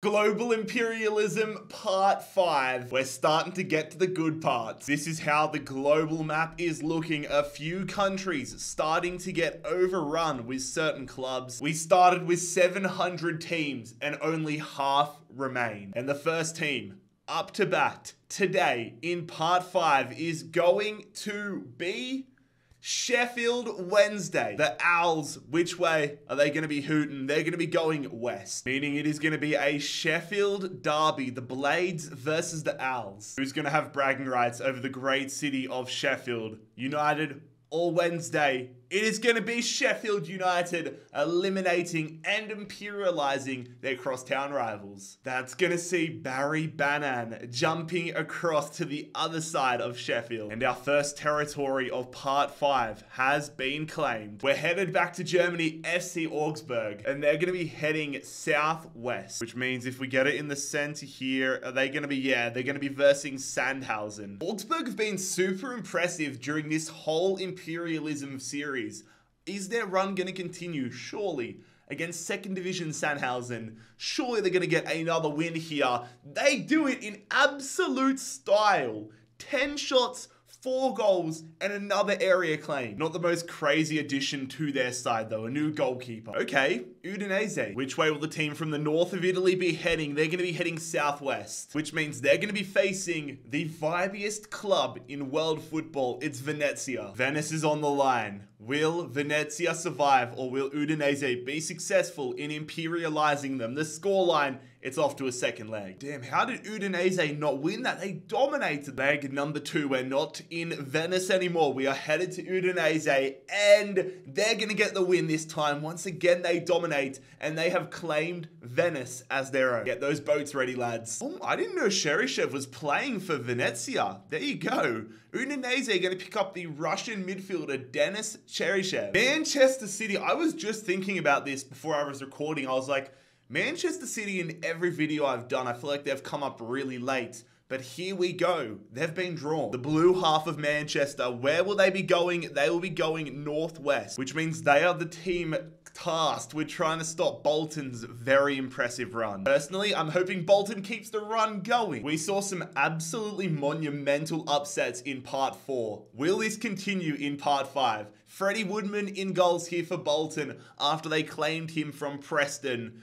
Global Imperialism Part 5. We're starting to get to the good parts. This is how the global map is looking. A few countries starting to get overrun with certain clubs. We started with 700 teams and only half remain. And the first team up to bat today in Part 5 is going to be Sheffield Wednesday. The Owls, which way are they going to be hooting? They're going to be going west, meaning it is going to be a Sheffield derby, the Blades versus the Owls. Who's going to have bragging rights over the great city of Sheffield United? All Wednesday, it is going to be Sheffield United eliminating and imperializing their crosstown rivals. That's going to see Barry Bannan jumping across to the other side of Sheffield. And our first territory of Part 5 has been claimed. We're headed back to Germany, FC Augsburg, and they're going to be heading southwest, which means if we get it in the center here, are they going to be, yeah, they're going to be versing Sandhausen. Augsburg have been super impressive during this whole imperialism series. Is their run going to continue? Surely. Against second division Sandhausen, surely they're going to get another win here. They do it in absolute style. 10 shots, 4 goals, and another area claim. Not the most crazy addition to their side though, a new goalkeeper. Okay, Udinese. Which way will the team from the north of Italy be heading? They're going to be heading southwest, which means they're going to be facing the vibiest club in world football. It's Venezia. Venice is on the line. Will Venezia survive, or will Udinese be successful in imperializing them? The scoreline, it's off to a second leg. Damn, how did Udinese not win that? They dominated. Leg number 2, we're not in Venice anymore. We are headed to Udinese, and they're going to get the win this time. Once again, they dominate, and they have claimed Venice as their own. Get those boats ready, lads. Oh, I didn't know Cheryshev was playing for Venezia. There you go. Udinese are going to pick up the Russian midfielder, Denis Cheryshev. Manchester City, I was just thinking about this before I was recording. I was like, Manchester City in every video I've done, I feel like they've come up really late. But here we go. They've been drawn. The blue half of Manchester, where will they be going? They will be going northwest, which means they are the team tasked with trying to stop Bolton's very impressive run. Personally, I'm hoping Bolton keeps the run going. We saw some absolutely monumental upsets in Part 4. Will this continue in Part 5? Freddie Woodman in goals here for Bolton after they claimed him from Preston.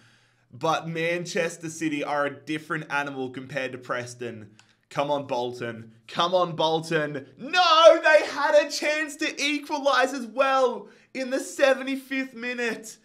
But Manchester City are a different animal compared to Preston. Come on, Bolton. Come on, Bolton. No, they had a chance to equalise as well in the 75th minute.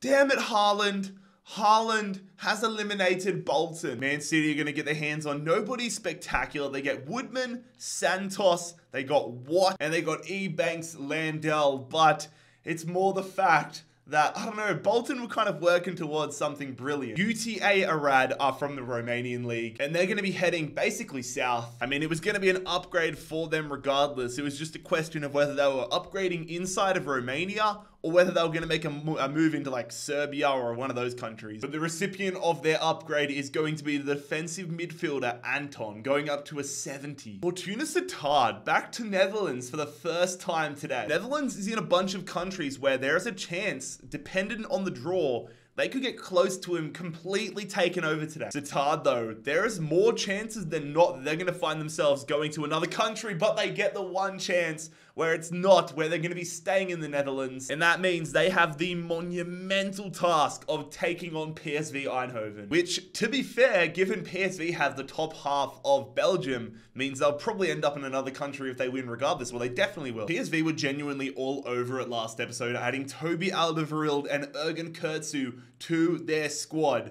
Damn it, Haaland. Haaland has eliminated Bolton. Man City are going to get their hands on nobody spectacular. They get Woodman, Santos, they got Watt, and they got Ebanks, Landell. But it's more the fact that, I don't know, Bolton were kind of working towards something brilliant. UTA Arad are from the Romanian league, and they're going to be heading basically south. I mean, it was going to be an upgrade for them regardless. It was just a question of whether they were upgrading inside of Romania or whether they were going to make a move into like Serbia or one of those countries. But the recipient of their upgrade is going to be the defensive midfielder Anton, going up to a 70. Fortuna Sittard back to Netherlands for the first time today. Netherlands is in a bunch of countries where there is a chance, dependent on the draw, they could get close to him completely taken over today. Sittard though, there is more chances than not that they're going to find themselves going to another country, but they get the one chance where it's not, where they're going to be staying in the Netherlands. And that means they have the monumental task of taking on PSV Eindhoven, which, to be fair, given PSV have the top half of Belgium, means they'll probably end up in another country if they win regardless. Well, they definitely will. PSV were genuinely all over it last episode, adding Toby Alderweireld and Ergen Kurtzu to their squad.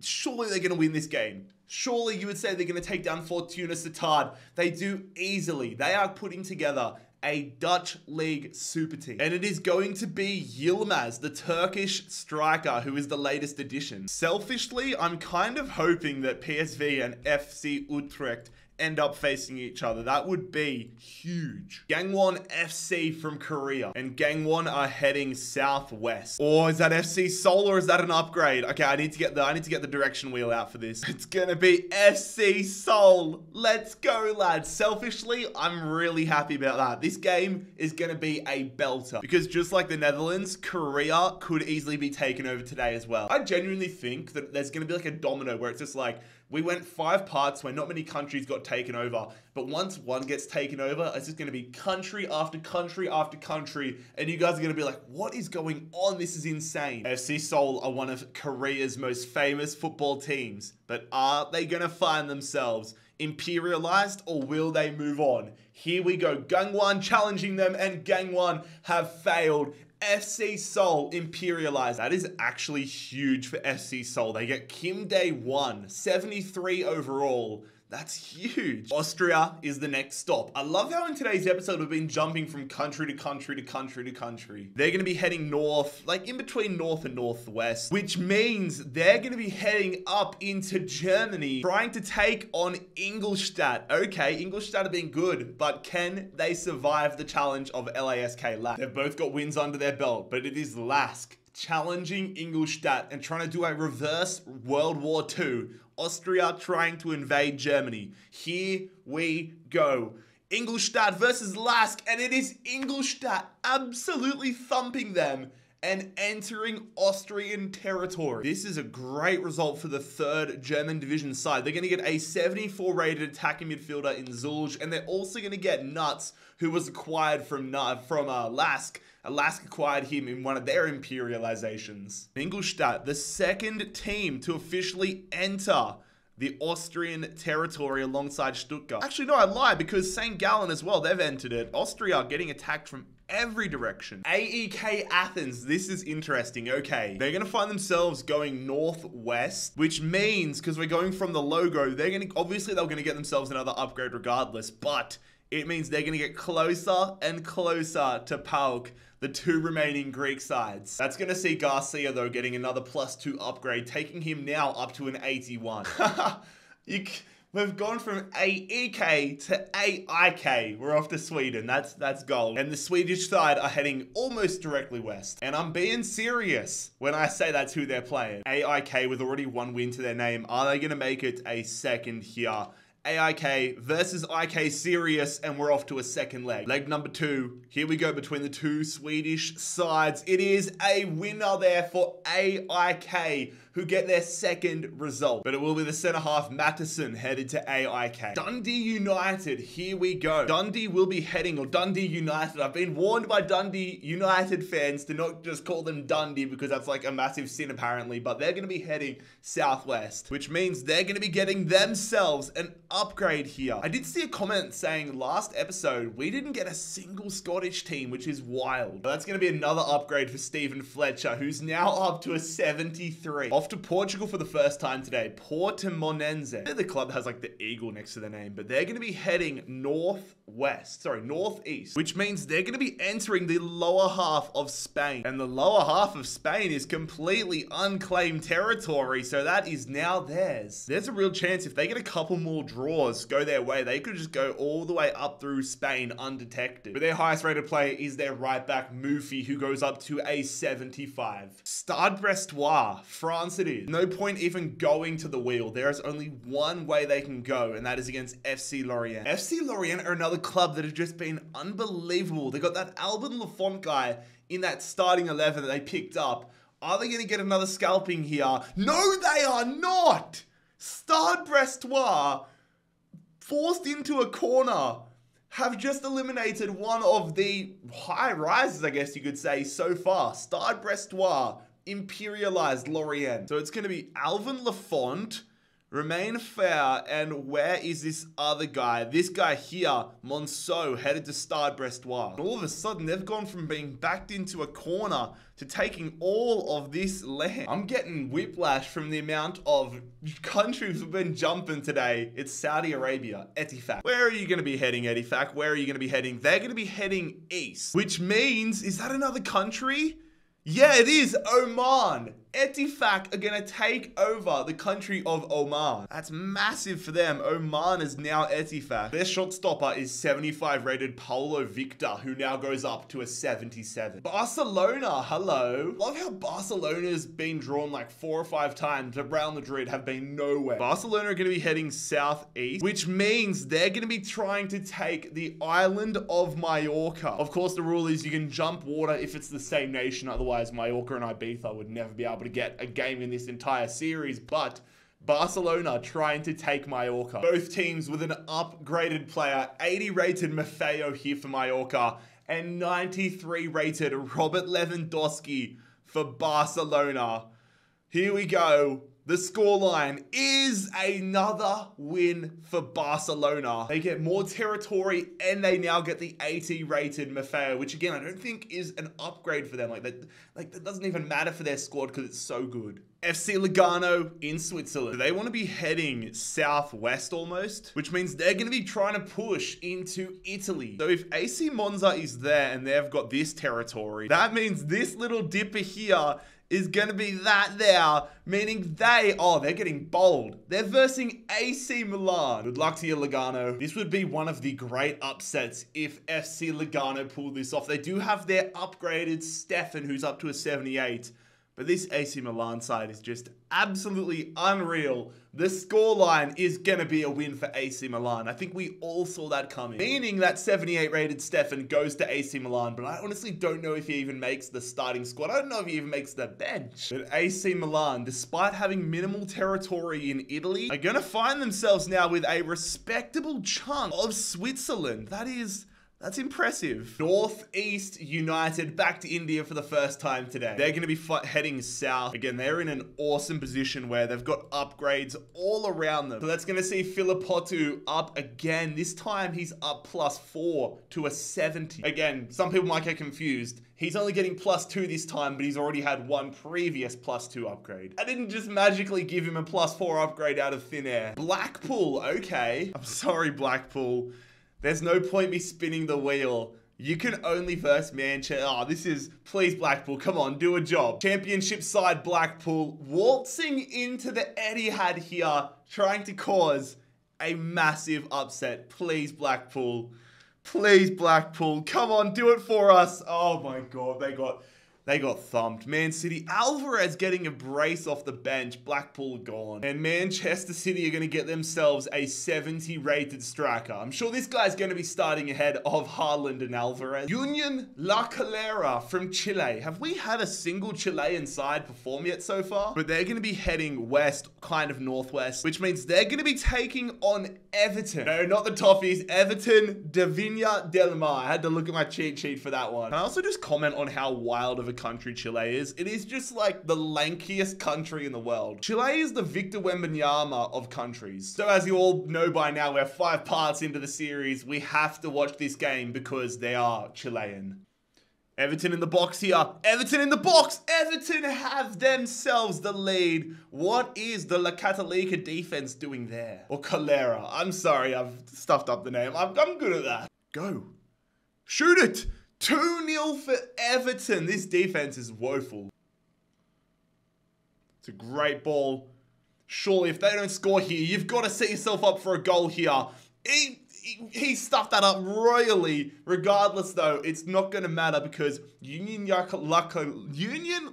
Surely they're going to win this game. Surely you would say they're going to take down Fortuna Sittard. They do easily. They are putting together a Dutch league super team. And it is going to be Yilmaz, the Turkish striker, who is the latest addition. Selfishly, I'm kind of hoping that PSV and FC Utrecht end up facing each other. That would be huge. Gangwon FC from Korea, and Gangwon are heading southwest. Or is that FC Seoul, or is that an upgrade? Okay, I need to get the direction wheel out for this. It's gonna be FC Seoul. Let's go, lads. Selfishly, I'm really happy about that. This game is gonna be a belter, because just like the Netherlands, Korea could easily be taken over today as well. I genuinely think that there's gonna be like a domino where it's just like, we went five parts where not many countries got taken over, but once one gets taken over, it's just going to be country after country after country, and you guys are going to be like, what is going on? This is insane. FC Seoul are one of Korea's most famous football teams, but are they going to find themselves imperialized, or will they move on? Here we go. Gangwon challenging them, and Gangwon have failed. FC Seoul imperialized. That is actually huge for FC Seoul. They get Kim Dae-won, 73 overall. That's huge. Austria is the next stop. I love how in today's episode we've been jumping from country to country to country to country. They're going to be heading north, like in between north and northwest, which means they're going to be heading up into Germany, trying to take on Ingolstadt. Okay, Ingolstadt have been good, but can they survive the challenge of LASK? They've both got wins under their belt, but it is LASK challenging Ingolstadt and trying to do a reverse World War II. Austria trying to invade Germany. Here we go. Ingolstadt versus LASK, and it is Ingolstadt absolutely thumping them and entering Austrian territory. This is a great result for the third German division side. They're going to get a 74 rated attacking midfielder in Zulj, and they're also going to get Nuts, who was acquired from LASK. LASK acquired him in one of their imperializations. Ingolstadt, the second team to officially enter the Austrian territory alongside Stuttgart. Actually, no, I lie, because St. Gallen as well, they've entered it. Austria are getting attacked from every direction. AEK Athens, this is interesting. Okay, they're gonna find themselves going northwest, which means, because we're going from the logo, they're gonna, obviously they're gonna get themselves another upgrade regardless, but it means they're gonna get closer and closer to PAOK, the two remaining Greek sides. That's gonna see Garcia though getting another +2 upgrade, taking him now up to an 81. We've gone from AEK to AIK. We're off to Sweden. That's gold. And the Swedish side are heading almost directly west. And I'm being serious when I say that's who they're playing. AIK with already one win to their name. Are they gonna make it a second here? AIK versus IK Sirius, and we're off to a second leg. Leg number 2. Here we go between the two Swedish sides. It is a winner there for AIK, who get their second result. But it will be the centre half, Matteson, headed to AIK. Dundee United, here we go. Dundee will be heading, or Dundee United. I've been warned by Dundee United fans to not just call them Dundee, because that's like a massive sin apparently, but they're gonna be heading southwest, which means they're gonna be getting themselves an upgrade here. I did see a comment saying last episode, we didn't get a single Scottish team, which is wild. But that's gonna be another upgrade for Stephen Fletcher, who's now up to a 73. Off to Portugal for the first time today, Portimonense. They're the club that has like the eagle next to their name, but they're gonna be heading northeast, which means they're gonna be entering the lower half of Spain. And the lower half of Spain is completely unclaimed territory, so that is now theirs. There's a real chance if they get a couple more draws go their way, they could just go all the way up through Spain undetected. But their highest rated player is their right back, Mufi, who goes up to a 75. Stade Brestois, France it is. No point even going to the wheel. There is only one way they can go, and that is against FC Lorient. FC Lorient are another club that have just been unbelievable. They got that Alban Lafont guy in that starting 11 that they picked up. Are they going to get another scalping here? No, they are not! Stade Brestois, forced into a corner, have just eliminated one of the high rises, I guess you could say, so far. Stade Brestois imperialized Lorient. So it's going to be Alvin Lafont, Romain Fair, and where is this other guy? This guy here, Monceau, headed to Stade Brestois. And all of a sudden, they've gone from being backed into a corner to taking all of this land. I'm getting whiplash from the amount of countries we've been jumping today. It's Saudi Arabia, Etifak. Where are you gonna be heading, Etifak? Where are you gonna be heading? They're gonna be heading east, which means, is that another country? Yeah, it is Oman. Etifak are going to take over the country of Oman. That's massive for them. Oman is now Etifak. Their shot stopper is 75 rated Paulo Victor, who now goes up to a 77. Barcelona, hello. Love how Barcelona's been drawn like 4 or 5 times, but Real Madrid have been nowhere. Barcelona are going to be heading southeast, which means they're going to be trying to take the island of Mallorca. Of course, the rule is you can jump water if it's the same nation. Otherwise, Mallorca and Ibiza would never be able to get a game in this entire series, but Barcelona trying to take Mallorca. Both teams with an upgraded player, 80 rated Maffeo here for Mallorca and 93 rated Robert Lewandowski for Barcelona. Here we go. The scoreline is another win for Barcelona. They get more territory and they now get the 80 rated Maffeo, which again, I don't think is an upgrade for them. Like that doesn't even matter for their squad because it's so good. FC Lugano in Switzerland. They want to be heading southwest almost, which means they're going to be trying to push into Italy. So if AC Monza is there and they've got this territory, that means this little dipper here is going to be that there, meaning they're getting bold. They're versing AC Milan. Good luck to you, Lugano. This would be one of the great upsets if FC Lugano pulled this off. They do have their upgraded Stefan, who's up to a 78. But this AC Milan side is just absolutely unreal. The scoreline is going to be a win for AC Milan. I think we all saw that coming. Meaning that 78 rated Stefan goes to AC Milan, but I honestly don't know if he even makes the starting squad. I don't know if he even makes the bench. But AC Milan, despite having minimal territory in Italy, are going to find themselves now with a respectable chunk of Switzerland. That's impressive. Northeast United back to India for the first time today. They're going to be heading south. Again, they're in an awesome position where they've got upgrades all around them. So that's going to see Filipotu up again. This time he's up +4 to a 70. Again, some people might get confused. He's only getting +2 this time, but he's already had one previous +2 upgrade. I didn't just magically give him a +4 upgrade out of thin air. Blackpool, okay. I'm sorry, Blackpool. There's no point me spinning the wheel. You can only verse Manchester. Oh, this is, please Blackpool, come on, do a job. Championship side Blackpool waltzing into the Etihad here, trying to cause a massive upset. Please Blackpool, come on, do it for us. Oh my God, they got thumped. Man City, Alvarez getting a brace off the bench. Blackpool gone. And Manchester City are going to get themselves a 70 rated striker. I'm sure this guy's going to be starting ahead of Haaland and Alvarez. Union La Calera from Chile. Have we had a single Chilean side perform yet so far? But they're going to be heading west, kind of northwest, which means they're going to be taking on Everton. No, not the Toffees. Everton de Viña del Mar. I had to look at my cheat sheet for that one. And I also just comment on how wild of a country Chile is. It is just like the lankiest country in the world. Chile is the Victor Wembanyama of countries. So as you all know by now, we're 5 parts into the series. We have to watch this game because they are Chilean. Everton in the box here. Everton in the box. Everton have themselves the lead. What is the La Catolica defense doing there? Or Calera. I'm sorry, I've stuffed up the name. I'm good at that. Go. Shoot it. 2-0 for Everton. This defense is woeful. It's a great ball. Surely, if they don't score here, you've got to set yourself up for a goal here. He stuffed that up royally. Regardless, though, it's not going to matter because Union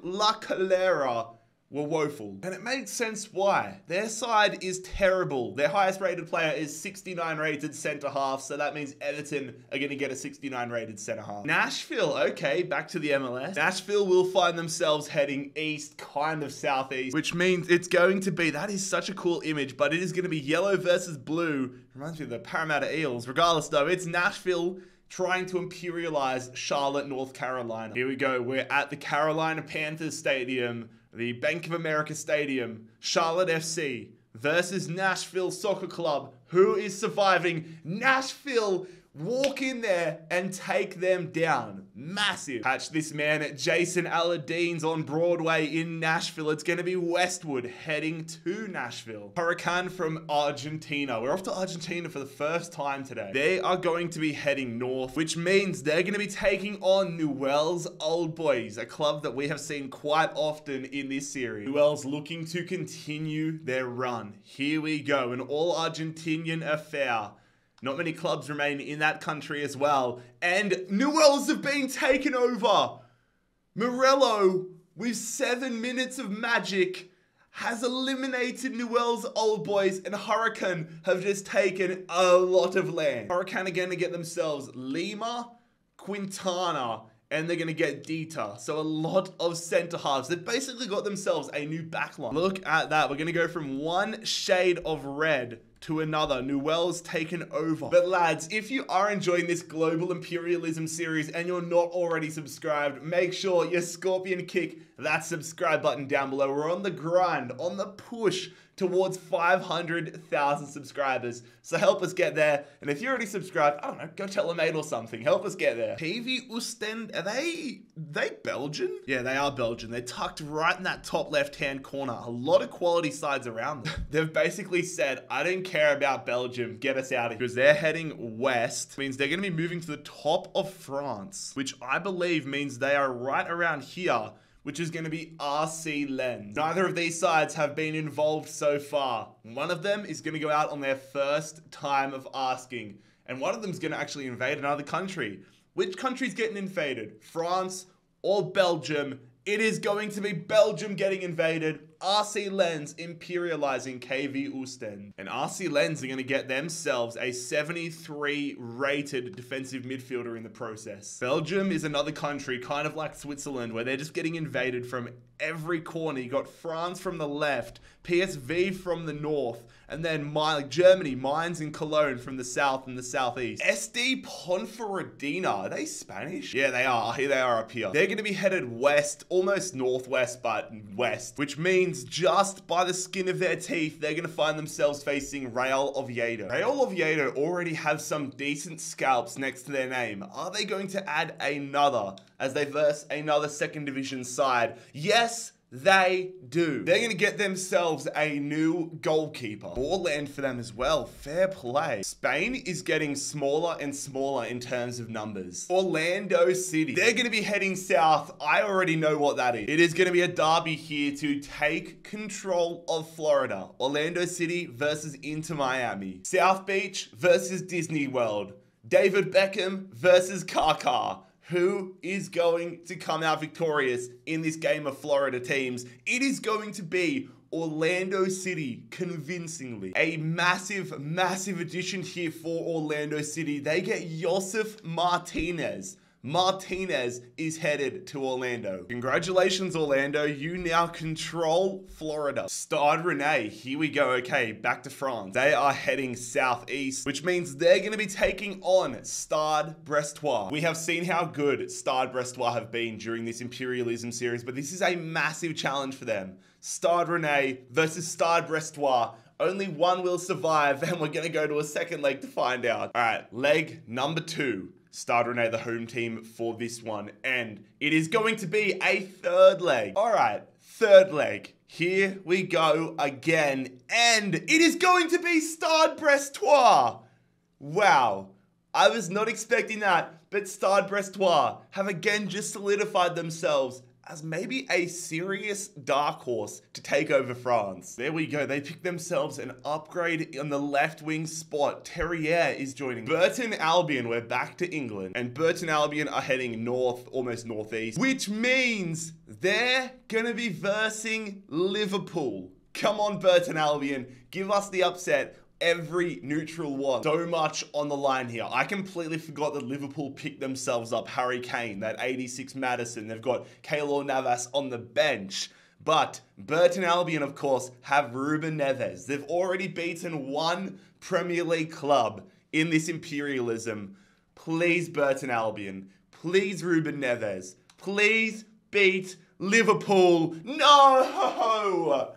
La Calera were woeful. And it made sense why. Their side is terrible. Their highest rated player is 69 rated centre half. So that means Everton are going to get a 69 rated centre half. Nashville. Okay. Back to the MLS. Nashville will find themselves heading east, kind of southeast, which means it's going to be, that is such a cool image, but it is going to be yellow versus blue. Reminds me of the Parramatta Eels. Regardless though, it's Nashville trying to imperialize Charlotte, North Carolina. Here we go. We're at the Carolina Panthers Stadium, the Bank of America Stadium, Charlotte FC versus Nashville Soccer Club. Who is surviving? Nashville Walk in there and take them down. Massive. Catch this man, Jason Allardyne's on Broadway in Nashville. It's going to be Westwood heading to Nashville. Huracan from Argentina. We're off to Argentina for the first time today. They are going to be heading north, which means they're going to be taking on Newell's Old Boys, a club that we have seen quite often in this series. Newell's looking to continue their run. Here we go, an all-Argentinian affair. Not many clubs remain in that country as well. And Newell's have been taken over. Morello, with 7 minutes of magic, has eliminated Newell's Old Boys, and Huracan have just taken a lot of land. Huracan again to get themselves Lima, Quintana, and they're going to get Dita. So a lot of centre-halves. They've basically got themselves a new backline. Look at that. We're going to go from one shade of red to another. Newell's taken over. But lads, if you are enjoying this global imperialism series and you're not already subscribed, make sure you scorpion kick that subscribe button down below. We're on the grind, on the push towards 500,000 subscribers. So help us get there. And if you're already subscribed, I don't know, go tell a mate or something. Help us get there. PV Oostende, are they Belgian? Yeah, they are Belgian. They're tucked right in that top left-hand corner. A lot of quality sides around them. They've basically said, I don't care about Belgium. Get us out of here. Because they're heading west. Means they're going to be moving to the top of France, which I believe means they are right around here, which is going to be RC Lens. Neither of these sides have been involved so far. One of them is going to go out on their first time of asking, and one of them is going to actually invade another country. Which country's getting invaded? France or Belgium? It is going to be Belgium getting invaded. RC Lens imperializing KV Oostende. And RC Lens are going to get themselves a 73 rated defensive midfielder in the process. Belgium is another country, kind of like Switzerland, where they're just getting invaded from every corner. You got France from the left, PSV from the north, and then Germany, Mainz and Cologne from the south and the southeast. SD Ponferradina, are they Spanish? Yeah, they are. Here they are up here. They're going to be headed west, almost northwest, but west, which means just by the skin of their teeth, they're going to find themselves facing Real Oviedo. Real Oviedo already have some decent scalps next to their name. Are they going to add another as they verse another second division side? Yes, they do. They're going to get themselves a new goalkeeper. More land for them as well. Fair play. Spain is getting smaller and smaller in terms of numbers. Orlando City. They're going to be heading south. I already know what that is. It is going to be a derby here to take control of Florida. Orlando City versus Inter Miami. South Beach versus Disney World. David Beckham versus Kaká. Who is going to come out victorious in this game of Florida teams? It is going to be Orlando City, convincingly. A massive, massive addition here for Orlando City. They get Josef Martinez. Martinez is headed to Orlando. Congratulations, Orlando. You now control Florida. Stade Rennais. Here we go. Okay, back to France. They are heading southeast, which means they're going to be taking on Stade Brestois. We have seen how good Stade Brestois have been during this imperialism series, but this is a massive challenge for them. Stade Rennais versus Stade Brestois. Only one will survive, and we're going to go to a second leg to find out. All right, leg number two. Stade Rennais, the home team for this one. And it is going to be a third leg. All right, third leg. Here we go again. And it is going to be Stade Brestois. Wow. I was not expecting that. But Stade Brestois have again just solidified themselves as maybe a serious dark horse to take over France. There we go. They picked themselves an upgrade on the left wing spot. Terrier is joining. Burton Albion, we're back to England. And Burton Albion are heading north, almost northeast, which means they're going to be versing Liverpool. Come on, Burton Albion. Give us the upset. Every neutral one. So much on the line here. I completely forgot that Liverpool picked themselves up Harry Kane, that 86 Maddison. They've got Keylor Navas on the bench. But Burton Albion, of course, have Ruben Neves. They've already beaten one Premier League club in this imperialism. Please, Burton Albion. Please, Ruben Neves. Please beat Liverpool. No!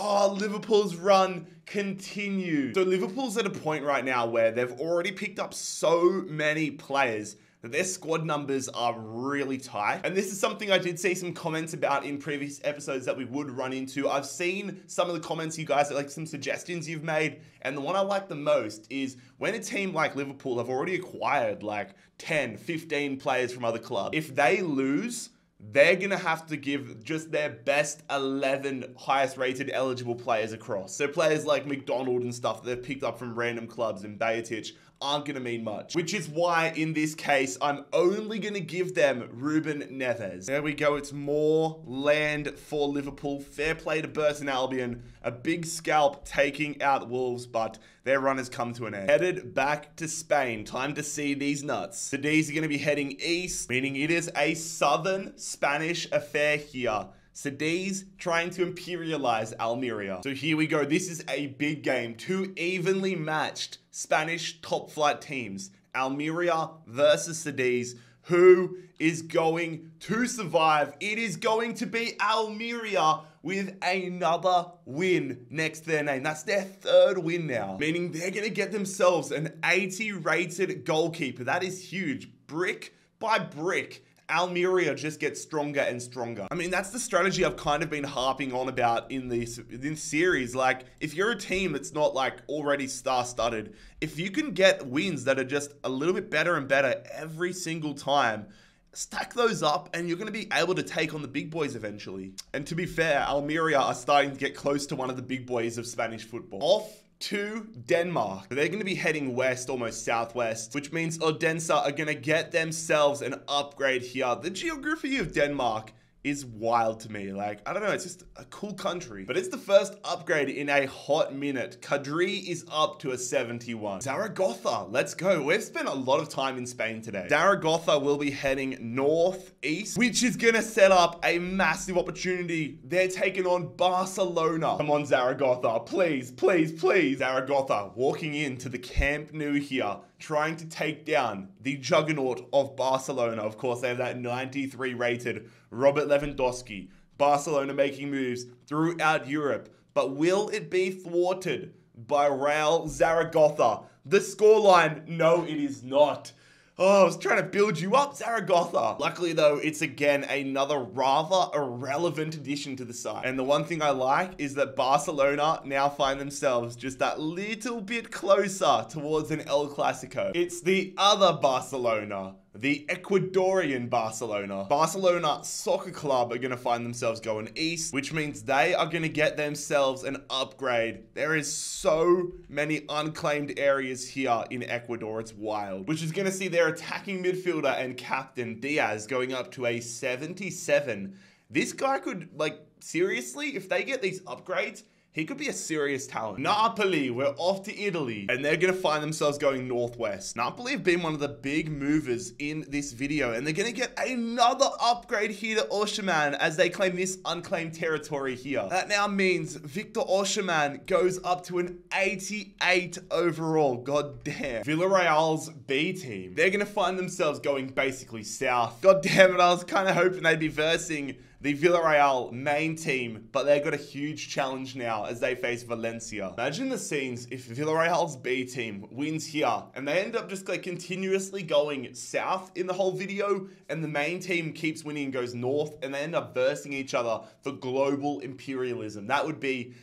Oh, Liverpool's run continued. So Liverpool's at a point right now where they've already picked up so many players that their squad numbers are really tight. And this is something I did see some comments about in previous episodes that we would run into. I've seen some of the comments you guys, like some suggestions you've made. And the one I like the most is when a team like Liverpool have already acquired like 10, 15 players from other clubs, if they lose, they're going to have to give just their best 11 highest rated eligible players across. So players like McDonald and stuff that they've picked up from random clubs and Bayetic aren't going to mean much. Which is why in this case, I'm only going to give them Ruben Neves. There we go. It's more land for Liverpool. Fair play to Burton Albion. A big scalp taking out Wolves, but their run has come to an end. Headed back to Spain. Time to see these nuts. The D's are going to be heading east, meaning it is a southern Spanish affair here. Cadiz trying to imperialize Almeria. So here we go. This is a big game. Two evenly matched Spanish top flight teams. Almeria versus Cadiz. Who is going to survive? It is going to be Almeria with another win next to their name. That's their third win now. Meaning they're going to get themselves an 80 rated goalkeeper. That is huge. Brick by brick, Almeria just gets stronger and stronger. I mean, that's the strategy I've kind of been harping on about in this series. Like, if you're a team that's not like already star-studded, if you can get wins that are just a little bit better and better every single time, stack those up and you're going to be able to take on the big boys eventually. And to be fair, Almeria are starting to get close to one of the big boys of Spanish football. Off to Denmark. They're going to be heading west, almost southwest, which means Odense are going to get themselves an upgrade here. The geography of Denmark is wild to me. Like, I don't know, it's just a cool country. But it's the first upgrade in a hot minute. Cadri is up to a 71. Zaragoza, let's go. We've spent a lot of time in Spain today. Zaragoza will be heading northeast, which is gonna set up a massive opportunity. They're taking on Barcelona. Come on, Zaragoza, please, please, please. Zaragoza walking into the Camp Nou here, trying to take down the juggernaut of Barcelona. Of course, they have that 93 rated Robert Lewandowski. Barcelona making moves throughout Europe. But will it be thwarted by Real Zaragoza? The scoreline, no, it is not. Oh, I was trying to build you up, Zaragoza. Luckily, though, it's again another rather irrelevant addition to the side. And the one thing I like is that Barcelona now find themselves just that little bit closer towards an El Clasico. It's the other Barcelona. The Ecuadorian Barcelona. Barcelona Soccer Club are going to find themselves going east, which means they are going to get themselves an upgrade. There is so many unclaimed areas here in Ecuador. It's wild. Which is going to see their attacking midfielder and captain Diaz going up to a 77. This guy could, like, seriously, if they get these upgrades, he could be a serious talent. Napoli, we're off to Italy. And they're going to find themselves going northwest. Napoli have been one of the big movers in this video. And they're going to get another upgrade here to Osimhen as they claim this unclaimed territory here. That now means Victor Osimhen goes up to an 88 overall. God damn. Villarreal's B team. They're going to find themselves going basically south. God damn it, I was kind of hoping they'd be versing the Villarreal main team, but they've got a huge challenge now as they face Valencia. Imagine the scenes if Villarreal's B team wins here and they end up just like continuously going south in the whole video and the main team keeps winning and goes north and they end up versing each other for global imperialism. That would be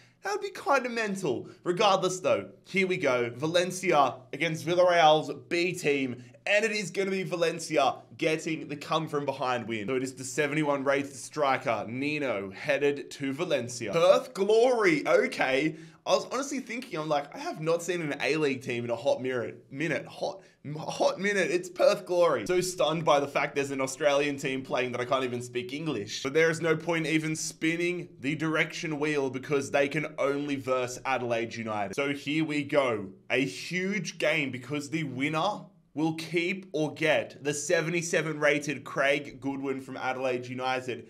kind of mental. Regardless though, here we go. Valencia against Villarreal's B team. And it is going to be Valencia getting the come-from-behind win. So it is the 71-rated striker, Nino, headed to Valencia. Perth Glory, okay. I was honestly thinking, I'm like, I have not seen an A-League team in a hot minute. Hot minute, it's Perth Glory. So stunned by the fact there's an Australian team playing that I can't even speak English. But there is no point even spinning the direction wheel because they can only verse Adelaide United. So here we go. A huge game because the winner will keep or get the 77 rated Craig Goodwin from Adelaide United.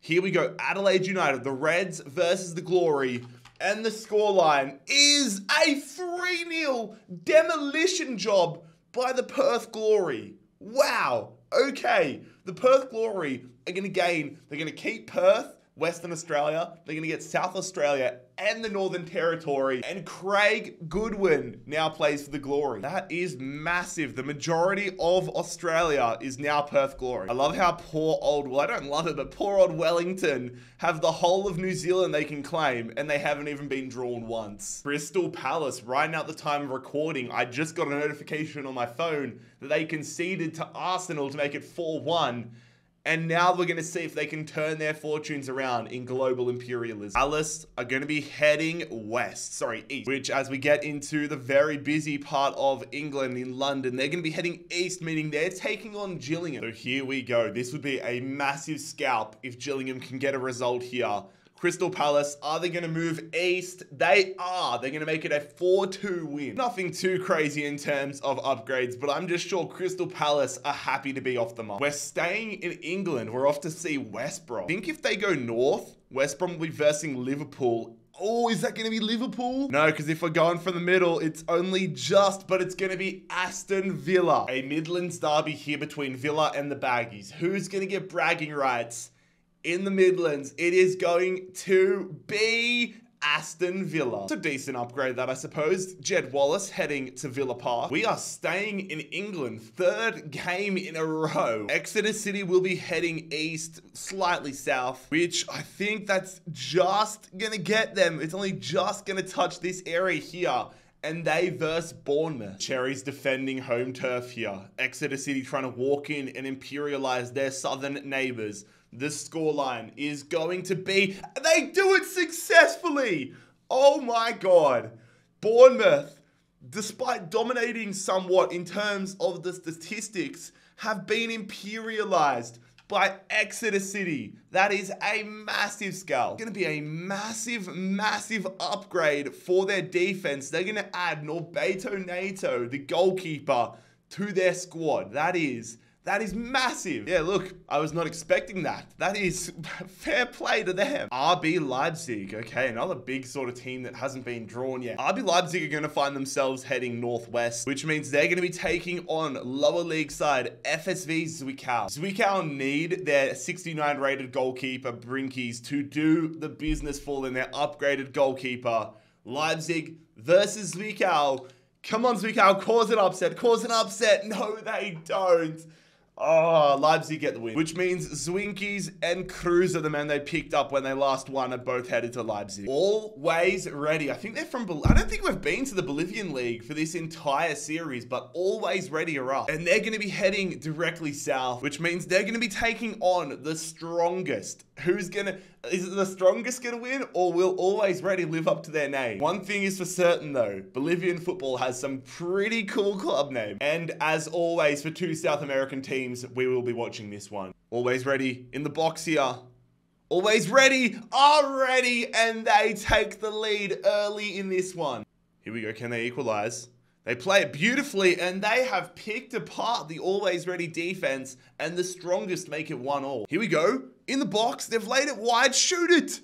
Here we go, Adelaide United, the Reds versus the Glory, and the scoreline is a 3-0 demolition job by the Perth Glory. Wow, okay, the Perth Glory are gonna keep Perth, Western Australia. They're going to get South Australia and the Northern Territory. And Craig Goodwin now plays for the Glory. That is massive. The majority of Australia is now Perth Glory. I love how poor old, well, I don't love it, but poor old Wellington have the whole of New Zealand they can claim, and they haven't even been drawn once. Crystal Palace, right now at the time of recording, I just got a notification on my phone that they conceded to Arsenal to make it 4-1. And now we're going to see if they can turn their fortunes around in global imperialism. Palace are going to be heading west, sorry, east, which as we get into the very busy part of England in London, they're going to be heading east, meaning they're taking on Gillingham. So here we go. This would be a massive scalp if Gillingham can get a result here. Crystal Palace, are they going to move east? They are. They're going to make it a 4-2 win. Nothing too crazy in terms of upgrades, but I'm just sure Crystal Palace are happy to be off the mark. We're staying in England. We're off to see West Brom. I think if they go north, West Brom will be versing Liverpool. Oh, is that going to be Liverpool? No, because if we're going from the middle, it's only just, but it's going to be Aston Villa. A Midlands derby here between Villa and the Baggies. Who's going to get bragging rights? In the Midlands, it is going to be Aston Villa. It's a decent upgrade that, I suppose. Jed Wallace heading to Villa Park. We are staying in England, third game in a row. Exeter City will be heading east, slightly south, which I think that's just gonna get them. It's only just gonna touch this area here. And they verse Bournemouth. Cherries defending home turf here. Exeter City trying to walk in and imperialize their southern neighbors. The scoreline is going to be... They do it successfully! Oh my God. Bournemouth, despite dominating somewhat in terms of the statistics, have been imperialized by Exeter City. That is a massive scale. It's going to be a massive, massive upgrade for their defense. They're going to add Norberto Neto, the goalkeeper, to their squad. That is massive. Yeah, look, I was not expecting that. That is fair play to them. RB Leipzig. Okay, another big sort of team that hasn't been drawn yet. RB Leipzig are going to find themselves heading northwest, which means they're going to be taking on lower league side FSV Zwickau. Zwickau need their 69 rated goalkeeper, Brinkies, to do the business for them, their upgraded goalkeeper. Leipzig versus Zwickau. Come on, Zwickau, cause an upset. Cause an upset. No, they don't. Oh, Leipzig get the win. Which means Zwinkies and Cruz are the men they picked up when they last won, are both headed to Leipzig. Always ready. I think they're from... I don't think we've been to the Bolivian League for this entire series, but Always Ready are up. And they're going to be heading directly south, which means they're going to be taking on the strongest. Who's going to... Is it the strongest going to win, or will Always Ready live up to their name? One thing is for certain, though. Bolivian football has some pretty cool club names. And as always, for two South American teams, we will be watching this one. Always Ready in the box here. Always Ready are ready, and they take the lead early in this one. Here we go. Can they equalize? They play it beautifully, and they have picked apart the Always Ready defense, and the strongest make it 1-1. Here we go. In the box. They've laid it wide. Shoot it.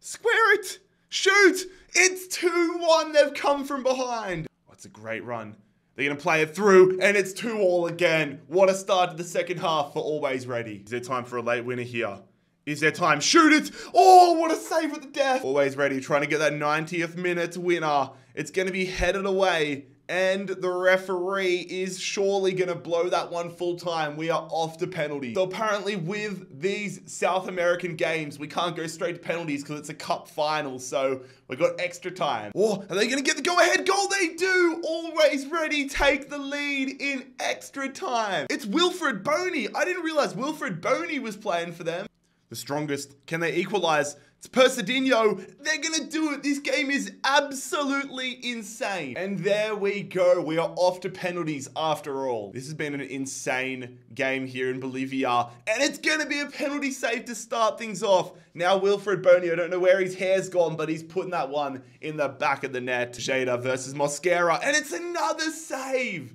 Square it. Shoot. It's 2-1. They've come from behind. That's a great run. They're going to play it through, and it's 2-2 again. What a start to the second half for Always Ready. Is there time for a late winner here? Is there time? Shoot it! Oh, what a save at the death! Always Ready, trying to get that 90th minute winner. It's going to be headed away, and the referee is surely going to blow that one full time. We are off to penalties. So apparently with these South American games, we can't go straight to penalties because it's a cup final. So we've got extra time. Oh, are they going to get the go-ahead goal? They do! Always Ready take the lead in extra time. It's Wilfred Boney. I didn't realize Wilfred Boney was playing for them. The strongest. Can they equalize? It's Percedinho. They're going to do it. This game is absolutely insane. And there we go. We are off to penalties after all. This has been an insane game here in Bolivia. And it's going to be a penalty save to start things off. Now, Wilfred Boney, I don't know where his hair's gone, but he's putting that one in the back of the net. Jada versus Mosquera. And it's another save.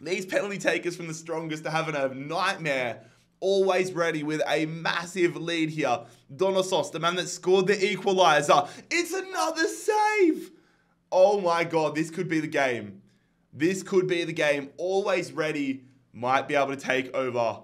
These penalty takers from the strongest are having a nightmare. Always Ready with a massive lead here. Donosos, the man that scored the equalizer. It's another save. Oh my God, this could be the game. This could be the game. Always Ready might be able to take over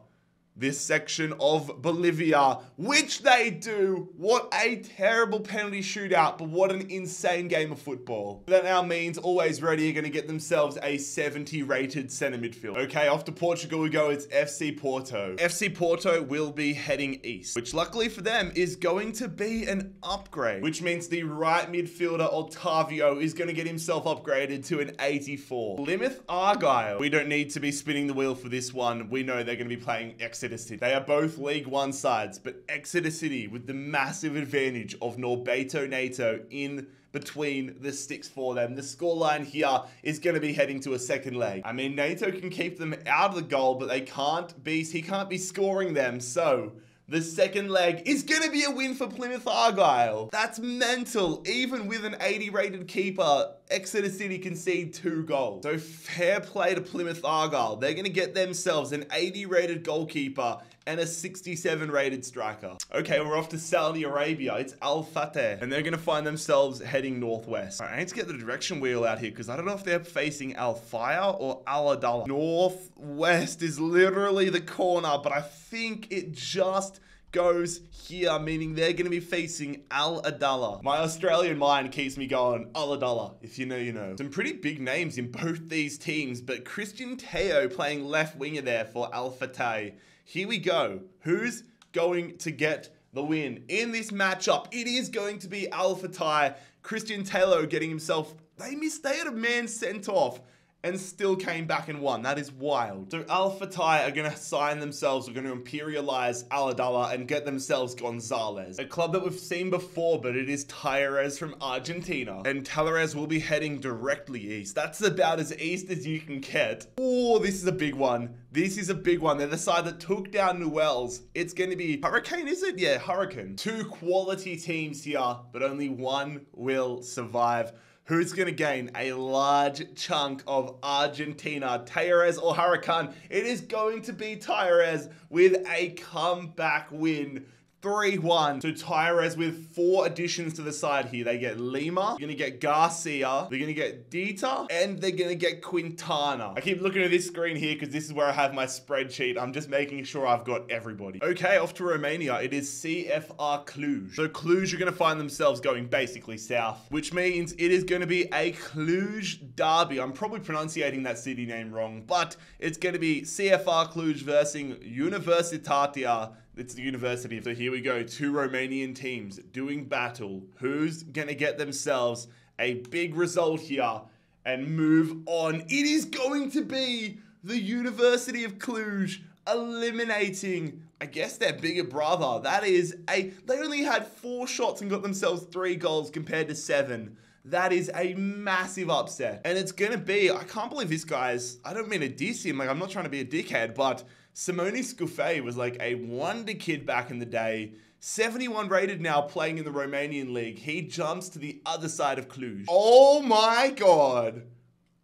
this section of Bolivia, which they do. What a terrible penalty shootout, but what an insane game of football. That now means Always Ready are going to get themselves a 70 rated centre midfield. Okay, off to Portugal we go. It's FC Porto. FC Porto will be heading east, which luckily for them is going to be an upgrade, which means the right midfielder Otavio is going to get himself upgraded to an 84. Plymouth Argyle. We don't need to be spinning the wheel for this one. We know they're going to be playing Exeter City. They are both League One sides, but Exeter City with the massive advantage of Norberto Neto in between the sticks for them. The scoreline here is going to be heading to a second leg. I mean, Neto can keep them out of the goal, but they can't be, he can't be scoring them, so the second leg is going to be a win for Plymouth Argyle. That's mental. Even with an 80 rated keeper, Exeter City concede 2 goals. So fair play to Plymouth Argyle. They're going to get themselves an 80 rated goalkeeper and a 67 rated striker. Okay, we're off to Saudi Arabia. It's Al Fateh, and they're going to find themselves heading northwest. All right, I need to get the direction wheel out here because I don't know if they're facing Al Fire or Al Adala. Northwest is literally the corner, but I think it just goes here, meaning they're going to be facing Al Adala. My Australian mind keeps me going. Al Adala, if you know, you know. Some pretty big names in both these teams, but Christian Teo playing left winger there for Al Fateh. Here we go. Who's going to get the win in this matchup? It is going to be Al Fateh. Christian Taylor getting himself, they had a man sent off and still came back and won. That is wild. So Al Fateh are going to sign themselves, are going to imperialize Al Adala and get themselves Gonzalez, a club that we've seen before, but it is Talleres from Argentina. And Talleres will be heading directly east. That's about as east as you can get. Oh, this is a big one. This is a big one. They're the side that took down Newell's. It's going to be Hurricane, is it? Yeah, Hurricane. 2 quality teams here, but only one will survive. Who's going to gain a large chunk of Argentina, Talleres or Huracán? It is going to be Talleres with a comeback win, 3-1. So Talleres with 4 additions to the side here. They get Lima, they're going to get Garcia, they're going to get Dita, and they're going to get Quintana. I keep looking at this screen here because this is where I have my spreadsheet. I'm just making sure I've got everybody. Okay, off to Romania. It is CFR Cluj. So Cluj are going to find themselves going basically south, which means it is going to be a Cluj derby. I'm probably pronouncing that city name wrong, but it's going to be CFR Cluj versus Universitatea. It's the university. So here we go. 2 Romanian teams doing battle. Who's going to get themselves a big result here and move on? It is going to be the University of Cluj eliminating, I guess, their bigger brother. That is a, they only had 4 shots and got themselves 3 goals compared to 7. That is a massive upset. And it's going to be, I can't believe this guy's, I don't mean to diss him. Like, I'm not trying to be a dickhead, but Simone Scufei was like a wonder kid back in the day. 71 rated now, playing in the Romanian league. He jumps to the other side of Cluj. Oh my God.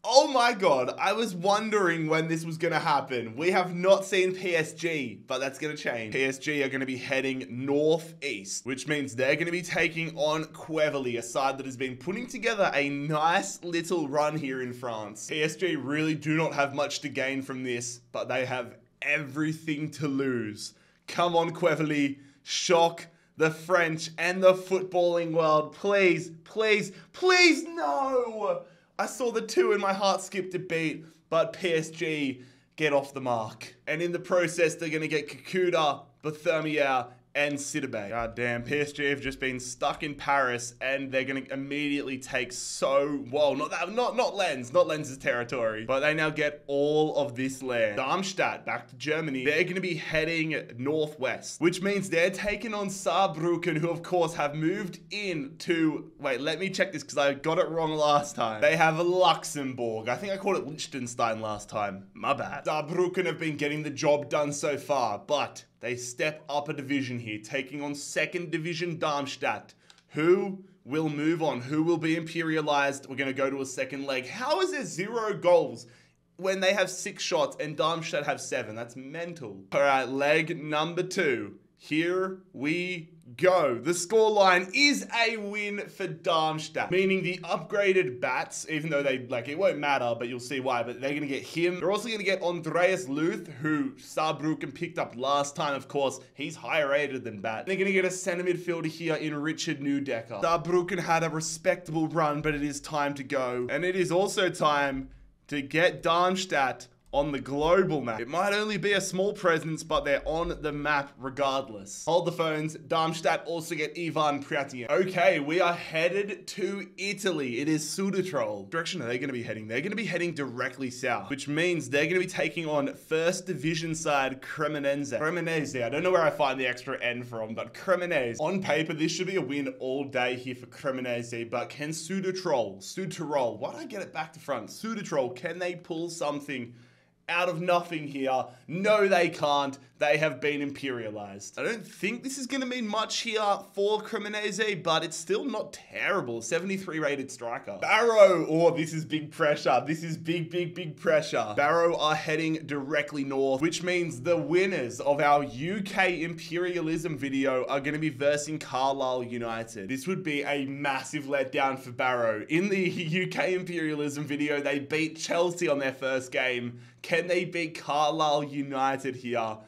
Oh my God. I was wondering when this was going to happen. We have not seen PSG, but that's going to change. PSG are going to be heading northeast, which means they're going to be taking on Quevilly, a side that has been putting together a nice little run here in France. PSG really do not have much to gain from this, but they have everything to lose. Come on, Quevilly. Shock the French and the footballing world. Please, please, please, no! I saw the 2 and my heart skipped a beat, but PSG get off the mark. And in the process, they're going to get Kakuta, Bothermier, and Sidibe. God damn, PSG have just been stuck in Paris, and they're going to immediately take so well. Not Lens' territory, but they now get all of this land. Darmstadt back to Germany. They're going to be heading northwest, which means they're taking on Saarbrücken, who of course have moved in to, wait, let me check this because I got it wrong last time. They have Luxembourg. I think I called it Liechtenstein last time. My bad. Saarbrücken have been getting the job done so far, but they step up a division here, taking on 2nd Division Darmstadt. Who will move on? Who will be imperialized? We're going to go to a second leg. How is there 0 goals when they have 6 shots and Darmstadt have 7? That's mental. All right, leg number 2 Here we go. The scoreline is a win for Darmstadt, meaning the upgraded bats, even though they, like, it won't matter, but you'll see why, but they're going to get him. They're also going to get Andreas Luth, who Saarbrücken picked up last time, of course. He's higher rated than Bat. They're going to get a centre midfielder here in Richard Neudecker. Saarbrücken had a respectable run, but it is time to go. And it is also time to get Darmstadt on the global map. It might only be a small presence, but they're on the map regardless. Hold the phones. Darmstadt also get Ivan Pratien. Okay, we are headed to Italy. It is Sudtirol. Direction are they going to be heading? They're going to be heading directly south, which means they're going to be taking on first division side Cremonese. Cremonese, I don't know where I find the extra N from, but Cremonese. On paper, this should be a win all day here for Cremonese, but can Sudtirol, why don't I get it back to front? Sudtirol, can they pull something out of nothing here? No, they can't. They have been imperialized. I don't think this is going to mean much here for Cremonese, but it's still not terrible. 73 rated striker. Barrow. Oh, this is big pressure. This is big pressure. Barrow are heading directly north, which means the winners of our UK imperialism video are going to be versing Carlisle United. This would be a massive letdown for Barrow. In the UK imperialism video, they beat Chelsea on their first game. Can they beat Carlisle United here?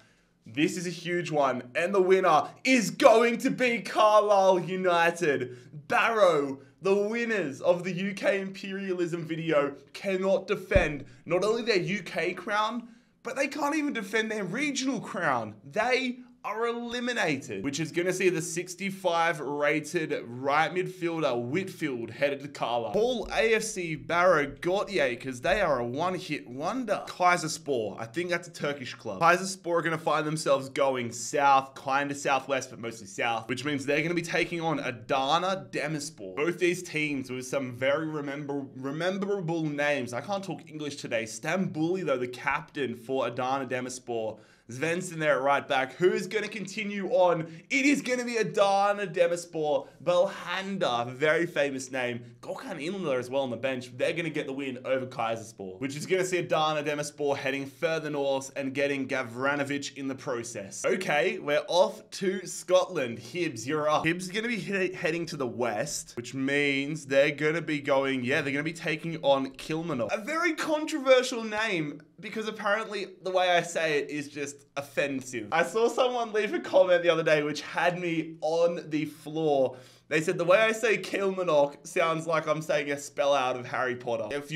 This is a huge one, and the winner is going to be Carlisle United. Barrow, the winners of the UK imperialism video, cannot defend not only their UK crown, but they can't even defend their regional crown. They are eliminated, which is going to see the 65 rated right midfielder Whitfield headed to Carlisle. All AFC Barrow Gautier, because they are a one-hit wonder. Kayserispor, I think that's a Turkish club. Kayserispor are going to find themselves going south, kind of southwest, but mostly south, which means they're going to be taking on Adana Demirspor. Both these teams with some very rememberable names. I can't talk English today. Stambouli, though, the captain for Adana Demirspor. Svensson there at right back. Who is going to continue on? It is going to be Adana Demirspor. Belhanda, a very famous name. Gökhan İnanır as well on the bench. They're going to get the win over Kayserispor, which is going to see Adana Demirspor heading further north and getting Gavranovic in the process. Okay, we're off to Scotland. Hibs, you're up. Hibs is going to be heading to the west, which means they're going to be going, yeah, they're going to be taking on Kilmarnock. A very controversial name, because apparently the way I say it is just offensive. I saw someone leave a comment the other day which had me on the floor. They said, the way I say Kilmarnock sounds like I'm saying a spell out of Harry Potter. If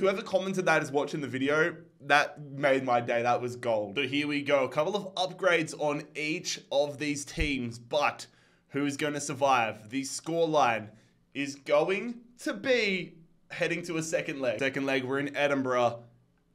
whoever commented that is watching the video, that made my day. That was gold. So here we go. A couple of upgrades on each of these teams, but who is going to survive? The scoreline is going to be heading to a second leg. Second leg, we're in Edinburgh.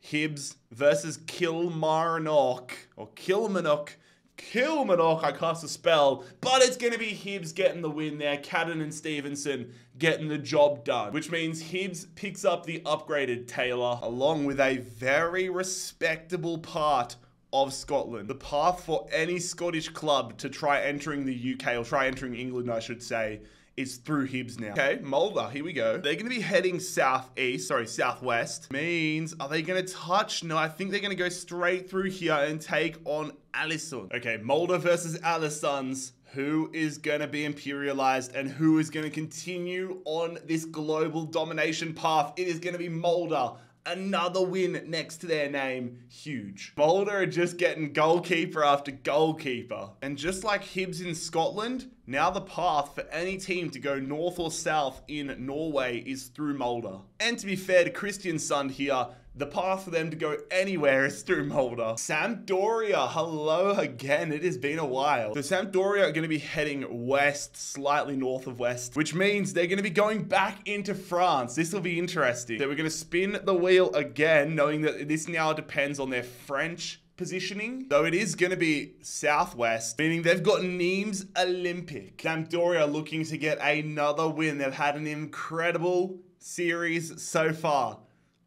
Hibs versus Kilmarnock, or Kilmarnock. Kilmarnock, I cast a spell, but it's going to be Hibs getting the win there. Cadden and Stevenson getting the job done, which means Hibs picks up the upgraded Taylor, along with a very respectable part of Scotland. The path for any Scottish club to try entering the UK, or try entering England, I should say, is through Hibs now. Okay, Mulder, here we go. They're going to be heading southeast, sorry, southwest. Means, are they going to touch? No, I think they're going to go straight through here and take on Alisund. Okay, Mulder versus Alisund's. Who is going to be imperialized and who is going to continue on this global domination path? It is going to be Mulder. Another win next to their name. Huge. Boulder are just getting goalkeeper after goalkeeper. And just like Hibs in Scotland, now the path for any team to go north or south in Norway is through Molde. And to be fair to Kristiansund here, the path for them to go anywhere is through Molde. Sampdoria, hello again. It has been a while. So Sampdoria are going to be heading west, slightly north of west, which means they're going to be going back into France. This will be interesting. So we're going to spin the wheel again, knowing that this now depends on their French positioning. Though it is going to be southwest, meaning they've got Nimes Olympic. Sampdoria looking to get another win. They've had an incredible series so far.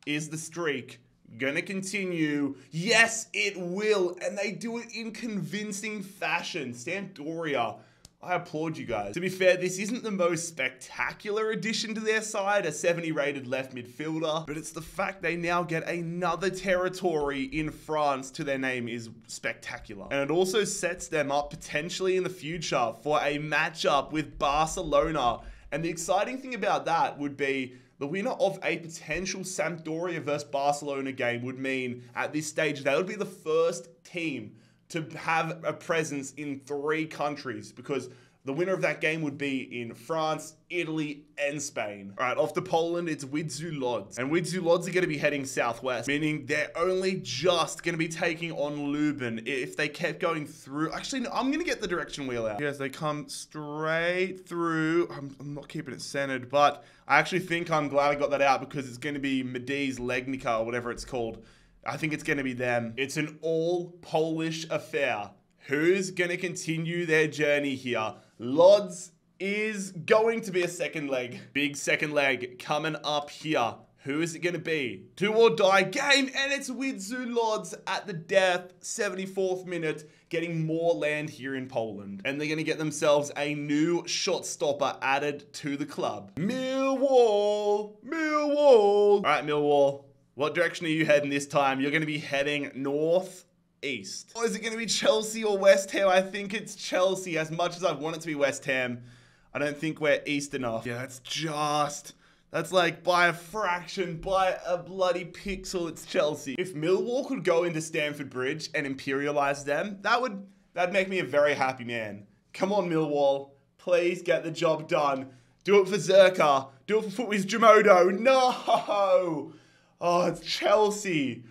Is the streak going to continue? Yes, it will. And they do it in convincing fashion. Sampdoria, I applaud you guys. To be fair, this isn't the most spectacular addition to their side, a 70 rated left midfielder, but it's the fact they now get another territory in France to their name is spectacular. And it also sets them up potentially in the future for a matchup with Barcelona. And the exciting thing about that would be the winner of a potential Sampdoria versus Barcelona game would mean at this stage, they would be the first team to have a presence in 3 countries, because the winner of that game would be in France, Italy, and Spain. All right, off to Poland, it's Widzew Lodz. And Widzew Lodz are going to be heading southwest, meaning they're only just going to be taking on Lubin if they kept going through. Actually, no, I'm going to get the direction wheel out. Yes, they come straight through. I'm not keeping it centered, but I actually think I'm glad I got that out because it's going to be Mediz Legnica or whatever it's called. I think it's going to be them. It's an all-Polish affair. Who's going to continue their journey here? Lodz is going to be a second leg. Big second leg coming up here. Who is it going to be? Do or die game, and it's Widzew Lodz at the death, 74th minute, getting more land here in Poland. And they're going to get themselves a new shot stopper added to the club. Millwall! Millwall! All right, Millwall. What direction are you heading this time? You're going to be heading north-east. Or is it going to be Chelsea or West Ham? I think it's Chelsea. As much as I want it to be West Ham, I don't think we're east enough. Yeah, that's just... that's like by a fraction, by a bloody pixel, it's Chelsea. If Millwall could go into Stamford Bridge and imperialize them, that'd make me a very happy man. Come on, Millwall. Please get the job done. Do it for Zerka. Do it for Footwiz Jamodo. No! Oh, it's Chelsea.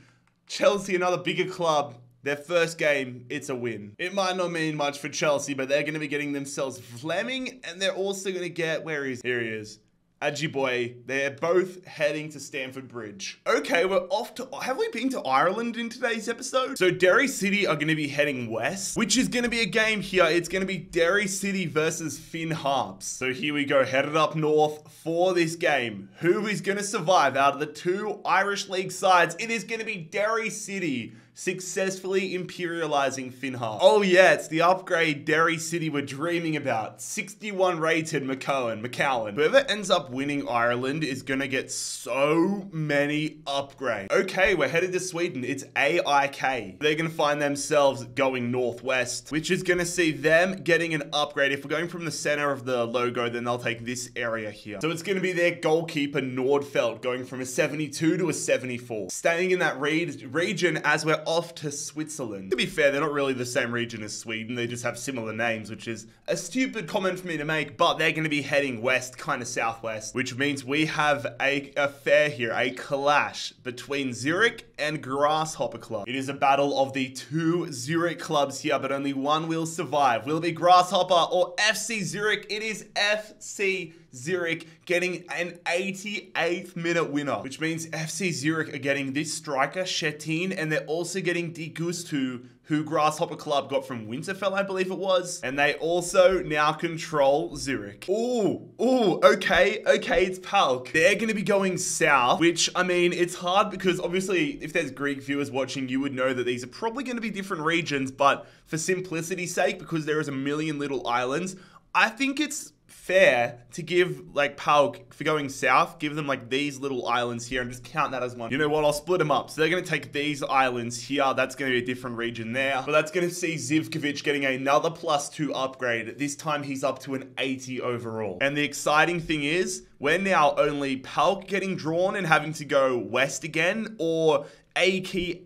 Chelsea, another bigger club. Their first game, it's a win. It might not mean much for Chelsea, but they're going to be getting themselves Fleming, and they're also going to get... where is... here he is. Adjiboye. They're both heading to Stamford Bridge. Okay, we're off to... have we been to Ireland in today's episode? So Derry City are going to be heading west, which is going to be a game here. It's going to be Derry City versus Finn Harps. So here we go, headed up north for this game. Who is going to survive out of the 2 Irish League sides? It is going to be Derry City successfully imperializing Finn Harps. Oh yeah, it's the upgrade Derry City were dreaming about. 61 rated McCowan. Whoever ends up winning Ireland is gonna get so many upgrades. Okay, we're headed to Sweden. It's AIK. They're gonna find themselves going northwest, which is gonna see them getting an upgrade. If we're going from the center of the logo, then they'll take this area here. So it's gonna be their goalkeeper Nordfeldt going from a 72 to a 74. Staying in that region as we're off to Switzerland. To be fair, they're not really the same region as Sweden. They just have similar names, which is a stupid comment for me to make, but they're gonna be heading west, kind of southwest, which means we have an affair here, a clash between Zurich and Grasshopper Club. It is a battle of the 2 Zurich clubs here, but only one will survive. Will it be Grasshopper or FC Zurich? It is FC Zurich getting an 88th minute winner, which means FC Zurich are getting this striker, Shetin, and they're also getting De Gustu, who Grasshopper Club got from Winterfell, I believe it was. And they also now control Zurich. Ooh, okay, it's Palk. They're gonna be going south, which, I mean, it's hard because obviously if there's Greek viewers watching, you would know that these are probably gonna be different regions, but for simplicity's sake, because there is a million little islands, I think it's fair to give, like, Palk, for going south, give them, like, these little islands here and just count that as one. You know what? I'll split them up. So they're going to take these islands here. That's going to be a different region there. But that's going to see Zivkovic getting another +2 upgrade. This time he's up to an 80 overall. And the exciting thing is, we're now only Palk getting drawn and having to go west again, or AEK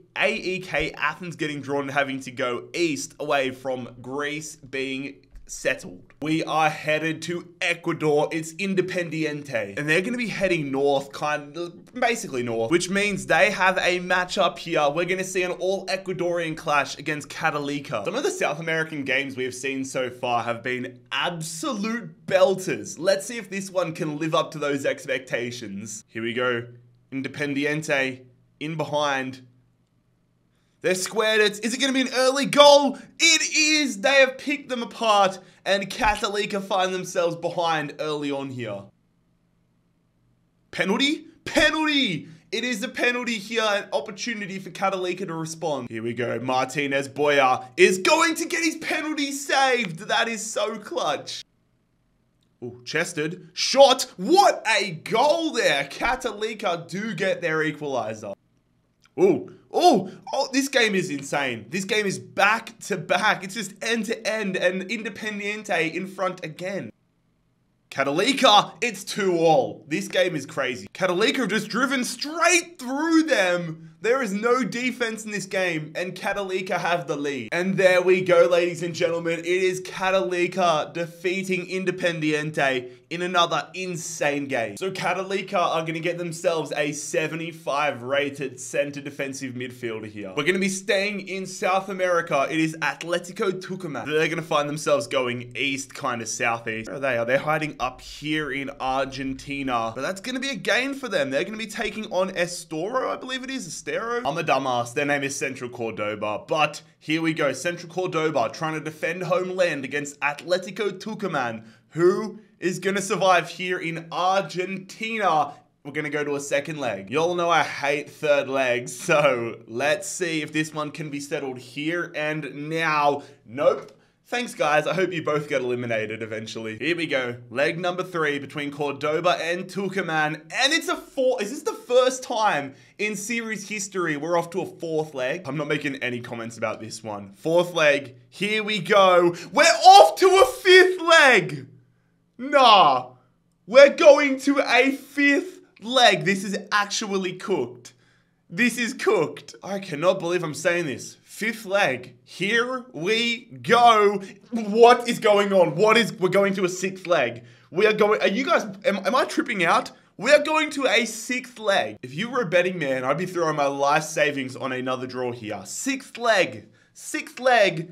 Athens getting drawn and having to go east away from Greece being settled. We are headed to Ecuador. It's Independiente. And they're going to be heading north, basically north, which means they have a matchup here. We're going to see an all Ecuadorian clash against Catalica. Some of the South American games we have seen so far have been absolute belters. Let's see if this one can live up to those expectations. Here we go. Independiente in behind. They've squared it. Is it going to be an early goal? It is. They have picked them apart, and Catalica find themselves behind early on here. Penalty? Penalty! It is a penalty here, an opportunity for Catalika to respond. Here we go. Martinez Boyer is going to get his penalty saved. That is so clutch. Oh, chested. Shot. What a goal there. Catalika do get their equalizer. Oh, oh, oh, this game is insane. This game is back to back. It's just end to end, and Independiente in front again. Catalika, it's 2-2. This game is crazy. Catalika have just driven straight through them. There is no defense in this game, and Catalika have the lead. And there we go, ladies and gentlemen. It is Catalika defeating Independiente in another insane game. So Catalika are going to get themselves a 75 rated center defensive midfielder here. We're going to be staying in South America. It is Atletico Tucumán. They're going to find themselves going east, kind of southeast. Where they are? They're hiding up here in Argentina. But that's going to be a gain for them. They're going to be taking on Estoro, I believe it is. I'm a dumbass. Their name is Central Cordoba. But here we go. Central Cordoba trying to defend homeland against Atletico Tucumán. Who is going to survive here in Argentina? We're going to go to a second leg. Y'all know I hate third legs. So let's see if this one can be settled here and now. Nope. Thanks, guys. I hope you both get eliminated eventually. Here we go. Leg number 3 between Cordoba and Tucumán. And it's a 4. Is this the first time in series history we're off to a 4th leg? I'm not making any comments about this one. 4th leg. Here we go. We're off to a 5th leg. Nah. We're going to a 5th leg. This is actually cooked. This is cooked. I cannot believe I'm saying this. 5th leg. Here we go. What is going on? What is... We're going to a 6th leg. We are going... Are you guys... Am I tripping out? We are going to a 6th leg. If you were a betting man, I'd be throwing my life savings on another draw here. 6th leg. 6th leg.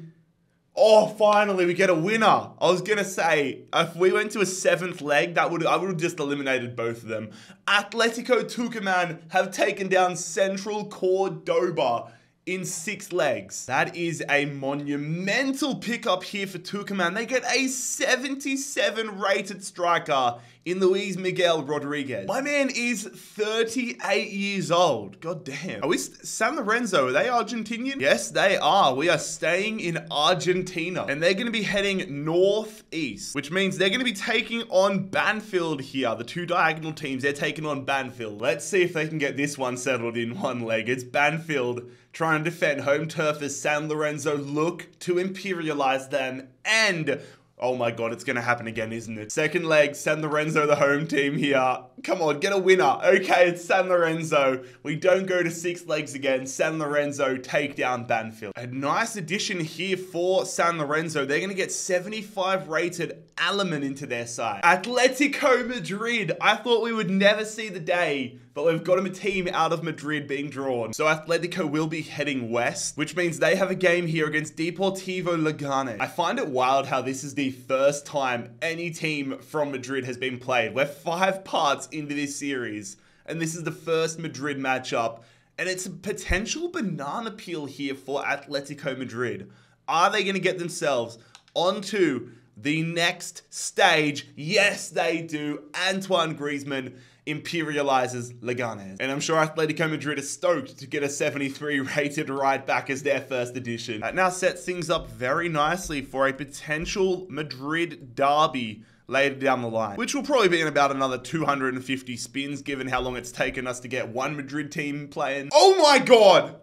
Oh, finally, we get a winner. I was going to say, if we went to a 7th leg, that would I would have just eliminated both of them. Atletico Tucumán have taken down Central Cordoba in 6 legs. That is a monumental pickup here for Tucumán. They get a 77 rated striker in Luis Miguel Rodriguez. My man is 38 years old. God damn. Are we San Lorenzo? Are they Argentinian? Yes, they are. We are staying in Argentina. And they're going to be heading northeast, which means they're going to be taking on Banfield here. The two diagonal teams, they're taking on Banfield. Let's see if they can get this one settled in one leg. It's Banfield trying to defend home turf as San Lorenzo look to imperialize them. And... oh my God, it's going to happen again, isn't it? Second leg, San Lorenzo, the home team here. Come on, get a winner. Okay, it's San Lorenzo. We don't go to 6 legs again. San Lorenzo take down Banfield. A nice addition here for San Lorenzo. They're going to get 75 rated Alaman into their side. Atletico Madrid. I thought we would never see the day, but we've got a team out of Madrid being drawn. So Atletico will be heading west, which means they have a game here against Deportivo Lagane. I find it wild how this is the first time any team from Madrid has been played. We're 5 parts into this series, and this is the first Madrid matchup, and it's a potential banana peel here for Atletico Madrid. Are they going to get themselves onto the next stage? Yes, they do. Antoine Griezmann imperializes Leganes. And I'm sure Atletico Madrid is stoked to get a 73 rated right back as their first edition. That now sets things up very nicely for a potential Madrid derby later down the line, which will probably be in about another 250 spins, given how long it's taken us to get one Madrid team playing. Oh my God.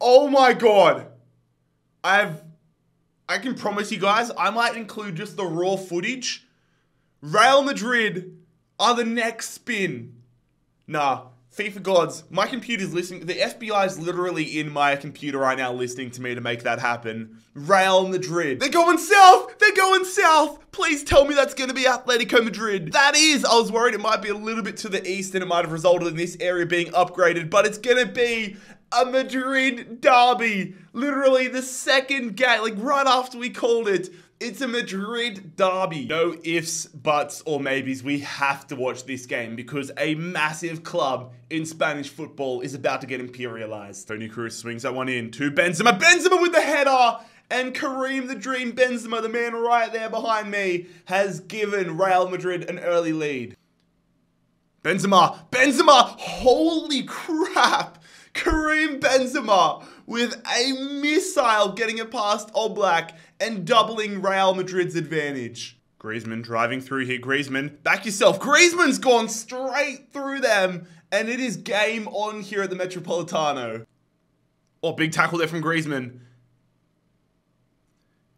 Oh my God. I can promise you guys, I might include just the raw footage. Real Madrid are the next spin. Nah, FIFA gods, my computer's listening. The FBI's literally in my computer right now listening to me to make that happen. Real Madrid. They're going south. They're going south. Please tell me that's going to be Atletico Madrid. That is. I was worried it might be a little bit to the east and it might have resulted in this area being upgraded, but it's going to be a Madrid derby. Literally the second game, like right after we called it. It's a Madrid derby. No ifs, buts, or maybes. We have to watch this game because a massive club in Spanish football is about to get imperialized. Tony Cruz swings that one in to Benzema. Benzema with the header! And Karim the Dream Benzema, the man right there behind me, has given Real Madrid an early lead. Benzema, holy crap. Karim Benzema with a missile getting it past Oblak and doubling Real Madrid's advantage. Griezmann driving through here. Griezmann, back yourself. Griezmann's gone straight through them, and it is game on here at the Metropolitano. Oh, big tackle there from Griezmann.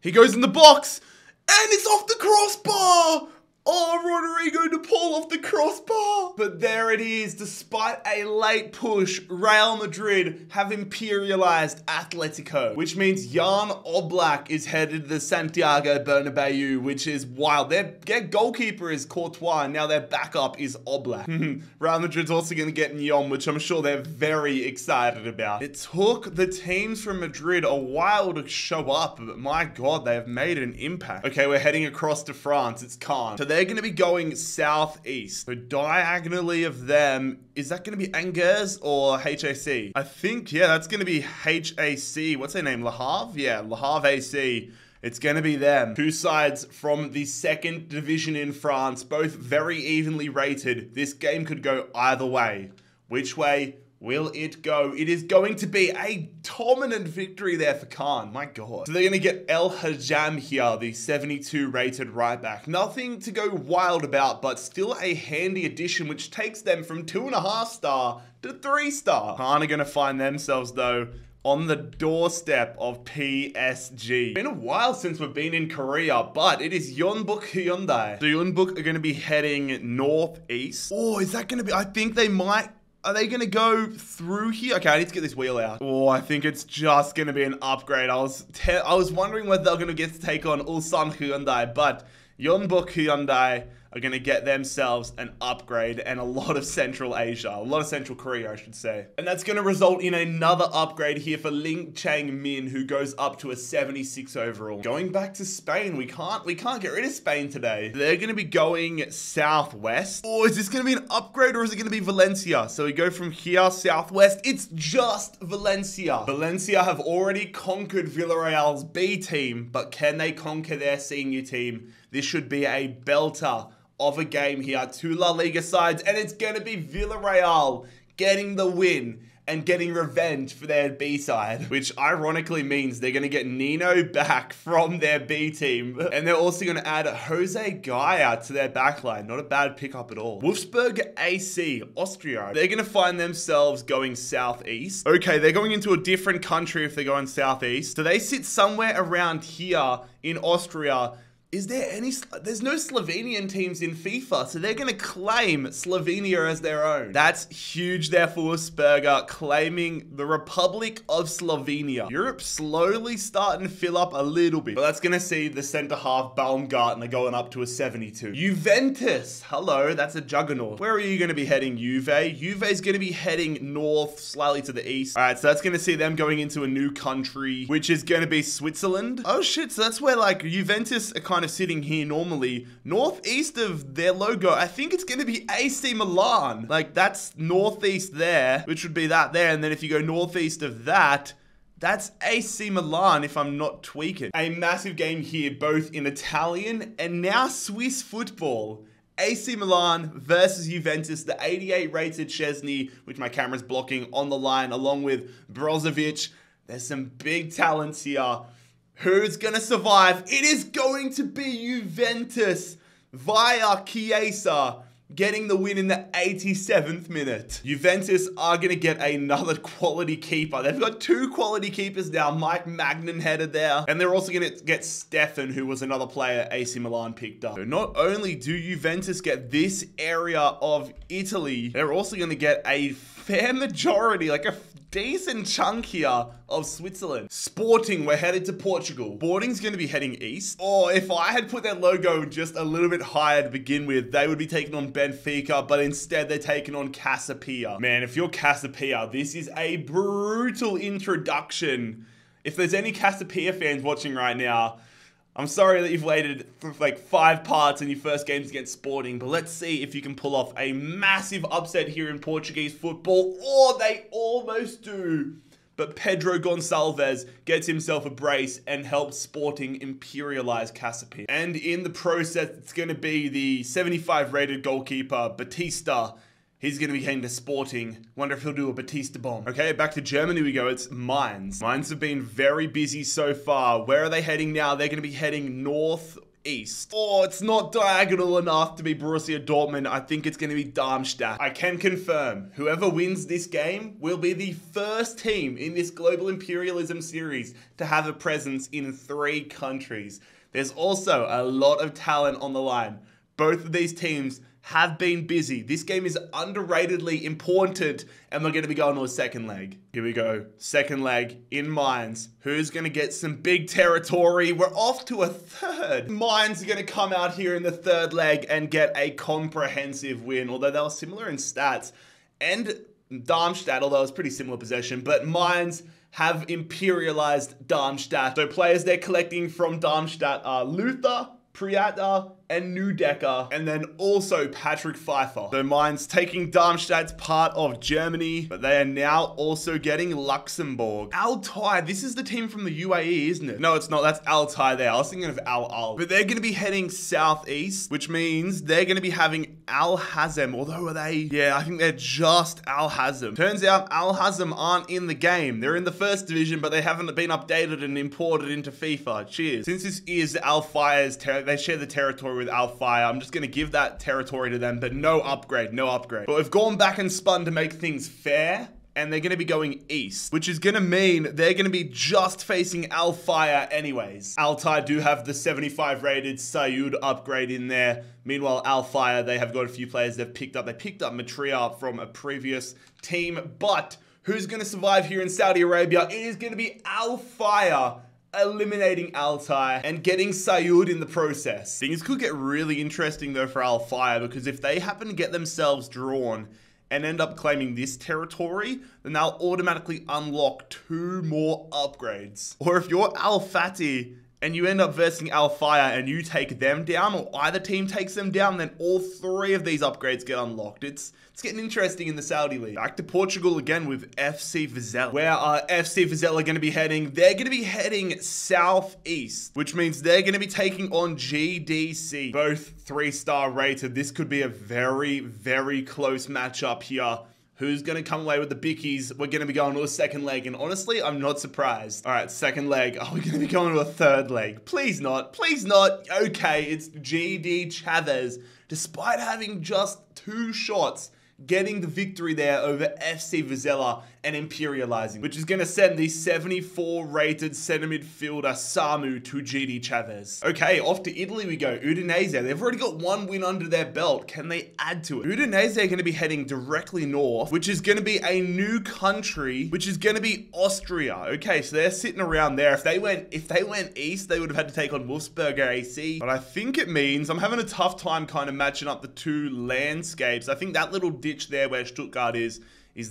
He goes in the box, and it's off the crossbar! Oh, Rodrigo de Paul off the crossbar! But there it is, despite a late push, Real Madrid have imperialized Atletico, which means Jan Oblak is headed to the Santiago Bernabeu, which is wild. Their goalkeeper is Courtois, and now their backup is Oblak. Real Madrid's also gonna get Nyom, which I'm sure they're very excited about. It took the teams from Madrid a while to show up, but my God, they have made an impact. Okay, we're heading across to France, it's Cannes. So they're going to be going southeast. So diagonally of them, is that going to be Angers or HAC? I think, yeah, that's going to be HAC. What's their name? Le Havre? Yeah, Le Havre AC. It's going to be them. Two sides from the second division in France, both very evenly rated. This game could go either way. Which way will it go? It is going to be a dominant victory there for Cannes. My God. So they're going to get El Hajam here, the 72 rated right back. Nothing to go wild about, but still a handy addition, which takes them from 2.5 star to 3 star. Cannes are going to find themselves, though, on the doorstep of PSG. Been a while since we've been in Korea, but it is Yeonbuk Hyundai. So Yeonbuk are going to be heading northeast. Oh, is that going to be... I think they might... Are they going to go through here? Okay, I need to get this wheel out. Oh, I think it's just going to be an upgrade. I was wondering whether they're going to get to take on Ulsan Hyundai, but Yeonbuk Hyundai are going to get themselves an upgrade and a lot of Central Asia. A lot of Central Korea, I should say. And that's going to result in another upgrade here for Ling Chang-min, who goes up to a 76 overall. Going back to Spain, we can't get rid of Spain today. They're going to be going southwest. Oh, is this going to be an upgrade or is it going to be Valencia? So we go from here southwest. It's just Valencia. Valencia have already conquered Villarreal's B team, but can they conquer their senior team? This should be a belter of a game here. Two La Liga sides, and it's going to be Villarreal getting the win and getting revenge for their B side, which ironically means they're going to get Nino back from their B team. And they're also going to add Jose Gaia to their backline. Not a bad pickup at all. Wolfsburg AC, Austria. They're going to find themselves going southeast. Okay, they're going into a different country if they're going southeast. So they sit somewhere around here in Austria. Is there any... There's no Slovenian teams in FIFA, so they're going to claim Slovenia as their own. That's huge there for Wolfsburg, claiming the Republic of Slovenia. Europe slowly starting to fill up a little bit. But that's going to see the centre-half Baumgartner going up to a 72. Juventus! Hello, that's a juggernaut. Where are you going to be heading, Juve? Juve's going to be heading north, slightly to the east. All right, so that's going to see them going into a new country, which is going to be Switzerland. Oh, shit, so that's where, like, Juventus are kind of sitting here normally. Northeast of their logo, I think it's going to be AC Milan. Like, that's northeast there, which would be that there. And then if you go northeast of that, that's AC Milan, if I'm not tweaking. A massive game here, both in Italian and now Swiss football. AC Milan versus Juventus, the 88 rated Szczesny, which my camera's blocking, on the line, along with Brozovic. There's some big talents here. Who's going to survive? It is going to be Juventus via Chiesa getting the win in the 87th minute. Juventus are going to get another quality keeper. They've got two quality keepers now. Mike Magnan headed there. And they're also going to get Stefan, who was another player AC Milan picked up. So not only do Juventus get this area of Italy, they're also going to get a fair majority, like a decent chunk here of Switzerland. Sporting, we're headed to Portugal. Sporting's going to be heading east. Oh, if I had put their logo just a little bit higher to begin with, they would be taking on Benfica, but instead they're taking on Casapia. Man, if you're Casapia, this is a brutal introduction. If there's any Casapia fans watching right now, I'm sorry that you've waited for like 5 parts in your first games against Sporting, but let's see if you can pull off a massive upset here in Portuguese football. Or they almost do. But Pedro Gonçalves gets himself a brace and helps Sporting imperialize Casapia. And in the process, it's going to be the 75 rated goalkeeper, Batista, He's going to be heading to Sporting. Wonder if he'll do a Batista bomb. Okay, back to Germany we go. It's Mainz. Mainz have been very busy so far. Where are they heading now? They're going to be heading northeast. Oh, it's not diagonal enough to be Borussia Dortmund. I think it's going to be Darmstadt. I can confirm, whoever wins this game will be the first team in this Global Imperialism series to have a presence in 3 countries. There's also a lot of talent on the line. Both of these teams have been busy. This game is underratedly important, and we're going to be going to a second leg. Here we go. Second leg in Mainz. Who's going to get some big territory? We're off to a third. Mainz are going to come out here in the third leg and get a comprehensive win, although they were similar in stats. And Darmstadt, although it was pretty similar possession, but Mainz have imperialized Darmstadt. So players they're collecting from Darmstadt are Luther, Priata, and Nudecker, and then also Patrick Pfeiffer. So Mainz taking Darmstadt's part of Germany, but they are now also getting Luxembourg. Altay, this is the team from the UAE, isn't it? No, it's not. That's Altay there. I was thinking of Al. But they're going to be heading southeast, which means they're going to be having Al-Hazem, although are they? Yeah, I think they're just Al-Hazem. Turns out Al-Hazem aren't in the game. They're in the first division, but they haven't been updated and imported into FIFA. Cheers. Since this is Al-Fire's territory, they share the territory with Al-Fire. I'm just going to give that territory to them, but no upgrade, no upgrade. But we've gone back and spun to make things fair, and they're going to be going east, which is going to mean they're going to be just facing Al-Fire anyways. Altay do have the 75 rated Sayud upgrade in there. Meanwhile, Al-Fire, they have got a few players they've picked up. They picked up Matria from a previous team, but who's going to survive here in Saudi Arabia? It is going to be Al-Fire, eliminating Altay and getting Sayud in the process. Things could get really interesting though for Al-Fire, because if they happen to get themselves drawn and end up claiming this territory, then they'll automatically unlock 2 more upgrades. Or if you're Al-Fatih and you end up versing Al-Fire and you take them down, or either team takes them down, then all 3 of these upgrades get unlocked. It's getting interesting in the Saudi League. Back to Portugal again with FC Vizela. Where are FC Vizela going to be heading? They're going to be heading southeast, which means they're going to be taking on GDC. Both 3-star rated. This could be a very, very close matchup here. Who's going to come away with the bickies? We're going to be going to a second leg, and honestly, I'm not surprised. All right, second leg. Oh, we're going to be going to a third leg. Please not. Please not. Okay, it's GD Chavez. Despite having just 2 shots, getting the victory there over FC Vizela and imperializing, which is going to send the 74-rated centre midfielder Samu to GD Chavez. Okay, off to Italy we go. Udinese, they've already got 1 win under their belt. Can they add to it? Udinese are going to be heading directly north, which is going to be a new country, which is going to be Austria. Okay, so they're sitting around there. If they went east, they would have had to take on Wolfsberger AC. But I think it means I'm having a tough time kind of matching up the 2 landscapes. I think that little ditch there where Stuttgart is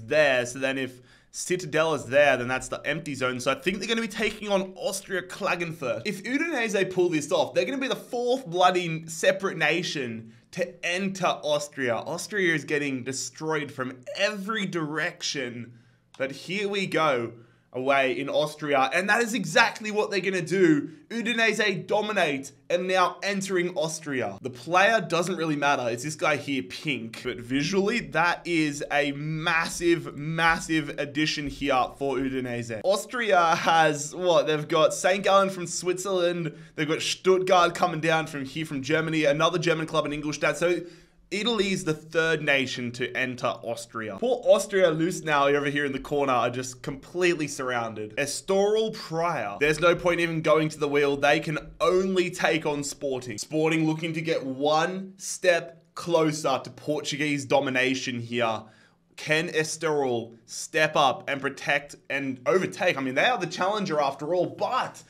there, so then if Citadel is there, then that's the empty zone. So I think they're going to be taking on Austria Klagenfurt. If Udinese pull this off, they're going to be the 4th bloody separate nation to enter Austria. Austria is getting destroyed from every direction, but here we go away in Austria, and that is exactly what they're going to do. Udinese dominate and now entering Austria. The player doesn't really matter. It's this guy here, Pink. But visually, that is a massive, massive addition here for Udinese. Austria has, what? They've got St. Gallen from Switzerland. They've got Stuttgart coming down from here from Germany. Another German club in Ingolstadt. So Italy is the 3rd nation to enter Austria. Poor Austria loose now over here in the corner are just completely surrounded. Estoril Praia. There's no point even going to the wheel. They can only take on Sporting. Sporting looking to get 1 step closer to Portuguese domination here. Can Estoril step up and protect and overtake? I mean, they are the challenger after all, but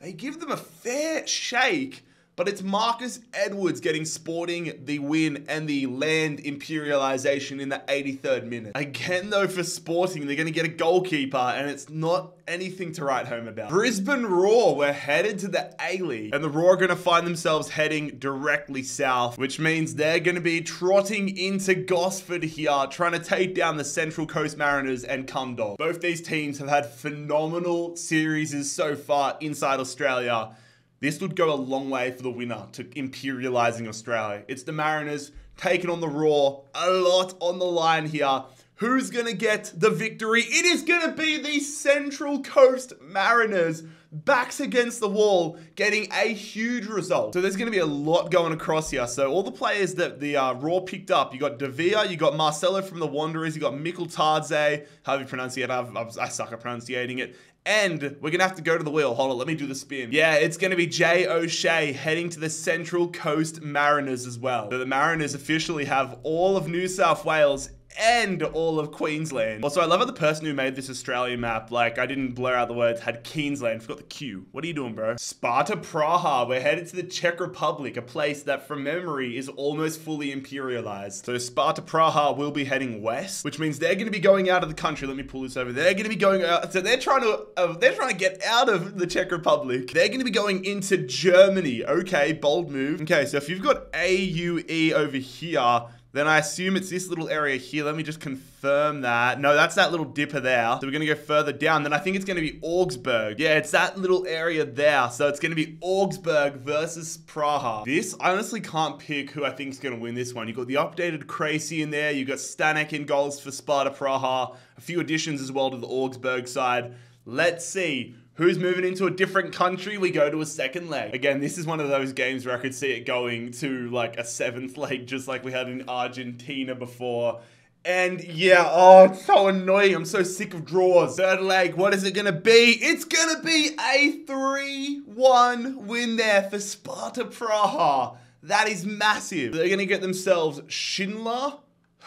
they give them a fair shake. But it's Marcus Edwards getting Sporting the win and the land imperialization in the 83rd minute. Again, though, for Sporting, they're going to get a goalkeeper, and it's not anything to write home about. Brisbane Roar, we're headed to the A-League, and the Roar are going to find themselves heading directly south, which means they're going to be trotting into Gosford here, trying to take down the Central Coast Mariners and Cumdog. Both these teams have had phenomenal series so far inside Australia. This would go a long way for the winner to imperializing Australia. It's the Mariners taking on the Raw. A lot on the line here. Who's going to get the victory? It is going to be the Central Coast Mariners. Backs against the wall, getting a huge result. So there's going to be a lot going across here. So all the players that the Raw picked up, you got De Villa, you got Marcelo from the Wanderers, you got Mikkel Tarze, however you pronounce it, I suck at pronouncing it. And we're going to have to go to the wheel. Hold on, let me do the spin. Yeah, it's going to be Jay O'Shea heading to the Central Coast Mariners as well. So the Mariners officially have all of New South Wales and all of Queensland. Also, I love how the person who made this Australian map, like, I didn't blur out the words, had Queensland, forgot the Q. What are you doing, bro? Sparta Praha, we're headed to the Czech Republic, a place that from memory is almost fully imperialized. So Sparta Praha will be heading west, which means they're gonna be going out of the country. Let me pull this over. They're gonna be going out, so they're trying to get out of the Czech Republic. They're gonna be going into Germany. Okay, bold move. Okay, so if you've got AUE over here, then I assume it's this little area here. Let me just confirm that. No, that's that little dipper there. So we're going to go further down. Then I think it's going to be Augsburg. Yeah, it's that little area there. So it's going to be Augsburg versus Praha. This, I honestly can't pick who I think is going to win this one. You've got the updated Crazy in there. You've got Stanek in goals for Sparta Praha. A few additions as well to the Augsburg side. Let's see. Who's moving into a different country? We go to a second leg. Again, this is one of those games where I could see it going to like a seventh leg, just like we had in Argentina before. And yeah, oh, it's so annoying. I'm so sick of draws. Third leg, what is it gonna be? It's gonna be a 3-1 win there for Sparta Praha. That is massive. They're gonna get themselves Schindler,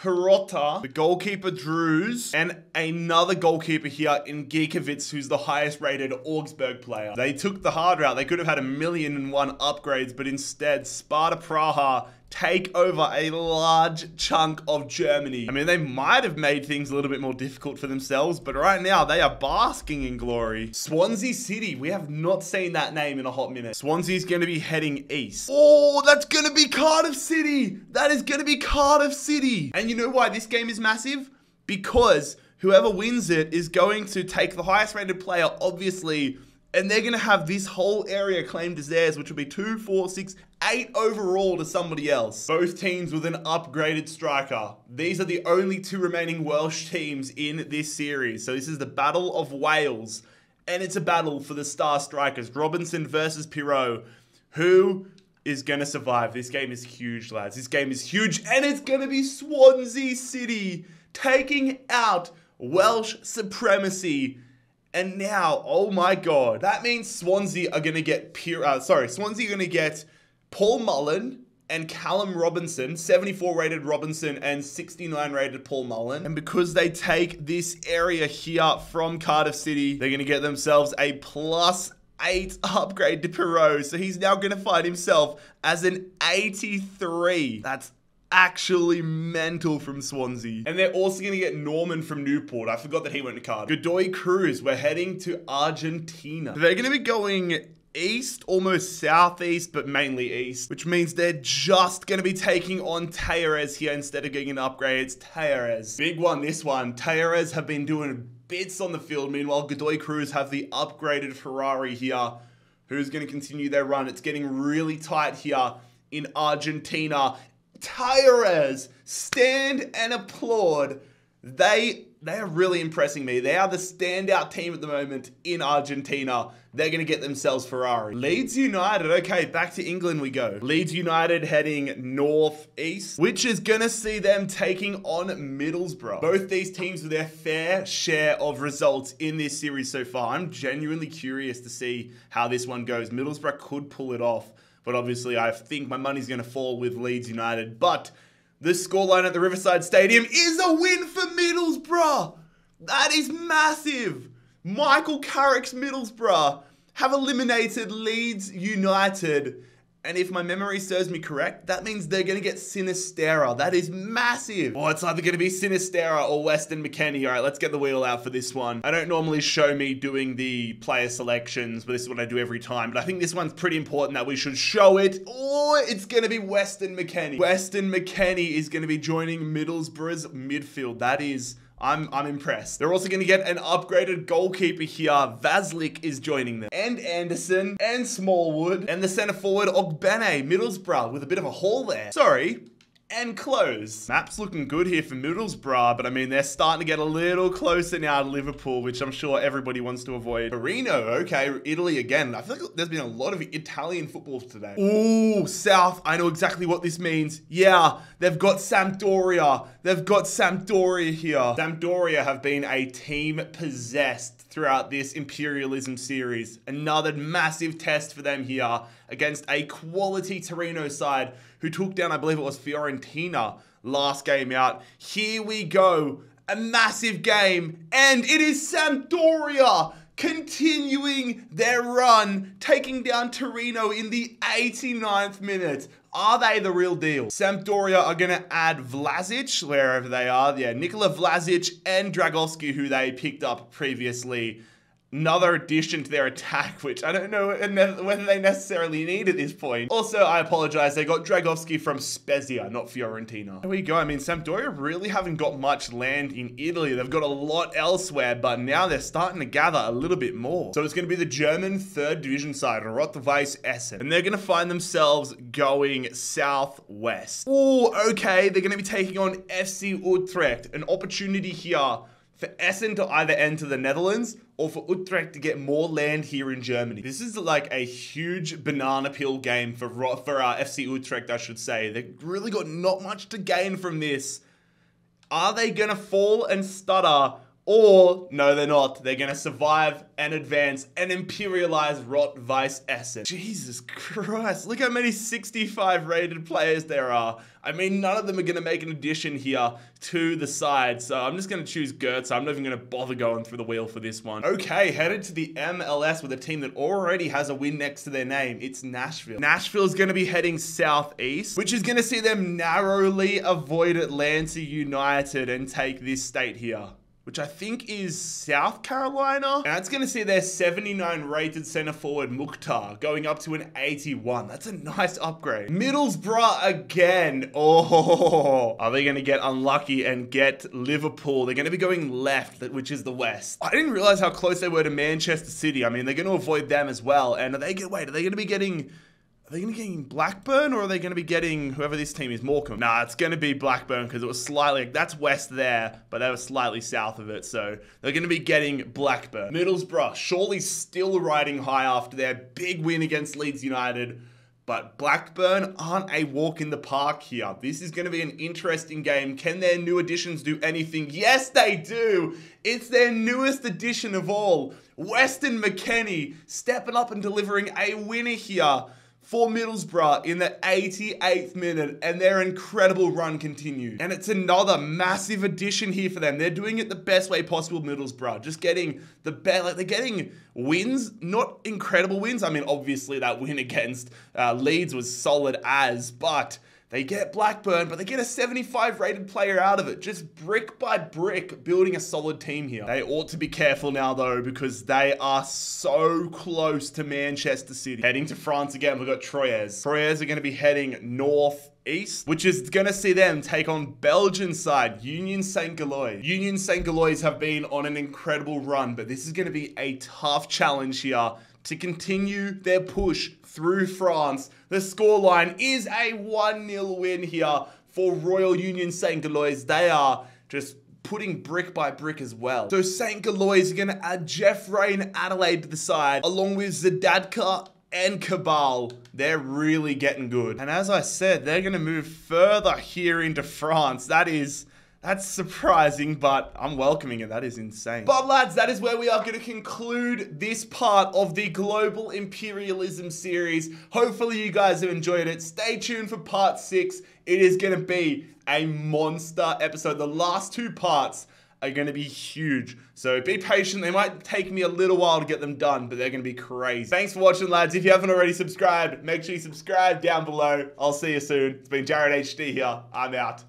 Hirota, the goalkeeper Drews, and another goalkeeper here in Gikovits, who's the highest rated Augsburg player. They took the hard route. They could have had 1,000,001 upgrades, but instead Sparta Praha take over a large chunk of Germany. I mean, they might have made things a little bit more difficult for themselves, but right now they are basking in glory. Swansea City, we have not seen that name in a hot minute. Swansea's gonna be heading east. Oh, that's gonna be Cardiff City. That is gonna be Cardiff City. And you know why this game is massive? Because whoever wins it is going to take the highest rated player, obviously, and they're going to have this whole area claimed as theirs, which will be 2, 4, 6, 8 overall to somebody else. Both teams with an upgraded striker. These are the only two remaining Welsh teams in this series. So this is the Battle of Wales. And it's a battle for the star strikers. Robinson versus Pirot. Who is going to survive? This game is huge, lads. This game is huge. And it's going to be Swansea City taking out Welsh supremacy. And now, oh my God, that means Swansea are going to get Swansea are going to get Paul Mullen and Callum Robinson, 74 rated Robinson and 69 rated Paul Mullen. And because they take this area here from Cardiff City, they're going to get themselves a +8 upgrade to Pirot. So he's now going to find himself as an 83. That's actually mental from Swansea. And they're also going to get Norman from Newport. I forgot that he went to Cardiff. Godoy Cruz, we're heading to Argentina. They're going to be going east, almost southeast, but mainly east, which means they're just going to be taking on Talleres here instead of getting an upgrade. It's Talleres. Big one, this one. Talleres have been doing bits on the field. Meanwhile, Godoy Cruz have the upgraded Ferrari here, who's going to continue their run. It's getting really tight here in Argentina. Talleres, stand and applaud. They are really impressing me. They are the standout team at the moment in Argentina. They're going to get themselves Ferrari. Leeds United. Okay, back to England we go. Leeds United heading northeast, which is going to see them taking on Middlesbrough. Both these teams with their fair share of results in this series so far. I'm genuinely curious to see how this one goes. Middlesbrough could pull it off, but obviously I think my money's going to fall with Leeds United. But the scoreline at the Riverside Stadium is a win for Middlesbrough. That is massive. Michael Carrick's Middlesbrough have eliminated Leeds United. And if my memory serves me correct, that means they're going to get Sinisterra. That is massive. Oh, it's either going to be Sinisterra or Weston McKennie. All right, let's get the wheel out for this one. I don't normally show me doing the player selections, but this is what I do every time. But I think this one's pretty important that we should show it. Oh, it's going to be Weston McKennie. Weston McKennie is going to be joining Middlesbrough's midfield. That is, I'm impressed. They're also going to get an upgraded goalkeeper here. Vaslik is joining them. And Anderson. And Smallwood. And the centre forward, Ogbene. Middlesbrough with a bit of a haul there. Sorry. and close. Map's looking good here for Middlesbrough, but I mean, they're starting to get a little closer now to Liverpool, which I'm sure everybody wants to avoid. Torino, okay, Italy again. I feel like there's been a lot of Italian football today. Ooh, South, I know exactly what this means. Yeah, they've got Sampdoria. They've got Sampdoria here. Sampdoria have been a team possessed throughout this imperialism series. Another massive test for them here against a quality Torino side who took down, I believe it was Fiorentina last game out. Here we go, a massive game, and it is Sampdoria continuing their run, taking down Torino in the 89th minute. Are they the real deal? Sampdoria are gonna add Vlasic, wherever they are. Yeah, Nikola Vlasic and Dragovski, who they picked up previously. Another addition to their attack, which I don't know whether they necessarily need at this point. Also, I apologize, they got Dragovski from Spezia, not Fiorentina. There we go. I mean, Sampdoria really haven't got much land in Italy. They've got a lot elsewhere, but now they're starting to gather a little bit more. So it's going to be the German third division side, Rot-Weiß Essen, and they're going to find themselves going southwest. Oh, okay. They're going to be taking on FC Utrecht, an opportunity here for Essen to either enter the Netherlands or for Utrecht to get more land here in Germany. This is like a huge banana peel game for FC Utrecht, I should say. They've really got not much to gain from this. Are they gonna fall and stutter? Or, no, they're not. They're going to survive and advance and imperialize Rot-Weiß Essen. Jesus Christ, look how many 65 rated players there are. I mean, none of them are going to make an addition here to the side. So I'm just going to choose Goetz. I'm not even going to bother going through the wheel for this one. Okay, headed to the MLS with a team that already has a win next to their name. It's Nashville. Nashville's going to be heading southeast, which is going to see them narrowly avoid Atlanta United and take this state here, which I think is South Carolina. And that's gonna see their 79 rated center forward Mukhtar going up to an 81. That's a nice upgrade. Middlesbrough again. Oh, are they gonna get unlucky and get Liverpool? They're gonna be going left, which is the west. I didn't realize how close they were to Manchester City. I mean, they're gonna avoid them as well. And are they gonna be getting Blackburn, or are they gonna be getting whoever this team is, Morecambe? Nah, it's gonna be Blackburn because it was slightly, that's west there, but they were slightly south of it. So they're gonna be getting Blackburn. Middlesbrough surely still riding high after their big win against Leeds United, but Blackburn aren't a walk in the park here. This is gonna be an interesting game. Can their new additions do anything? Yes, they do. It's their newest addition of all. Weston McKennie stepping up and delivering a winner here for Middlesbrough in the 88th minute, and their incredible run continues. And it's another massive addition here for them. They're doing it the best way possible, Middlesbrough. Just getting the best, like they're getting wins, not incredible wins. I mean, obviously that win against Leeds was solid as, but they get Blackburn, but they get a 75 rated player out of it. Just brick by brick, building a solid team here. They ought to be careful now though, because they are so close to Manchester City. Heading to France again, we've got Troyes. Troyes are gonna be heading northeast, which is gonna see them take on Belgian side, Union Saint-Gilloise. Union Saint-Gilloise have been on an incredible run, but this is gonna be a tough challenge here to continue their push through France. The scoreline is a 1-0 win here for Royal Union Saint-Gilloise. They are just putting brick by brick as well. So Saint-Gilloise are gonna add Jeffrey and Adelaide to the side, along with Zadadka and Cabal. They're really getting good. And as I said, they're gonna move further here into France. That's surprising, but I'm welcoming it. That is insane. But lads, that is where we are going to conclude this part of the Global Imperialism series. Hopefully you guys have enjoyed it. Stay tuned for part 6. It is going to be a monster episode. The last two parts are going to be huge, so be patient. They might take me a little while to get them done, but they're going to be crazy. Thanks for watching, lads. If you haven't already subscribed, make sure you subscribe down below. I'll see you soon. It's been Jared HD here. I'm out.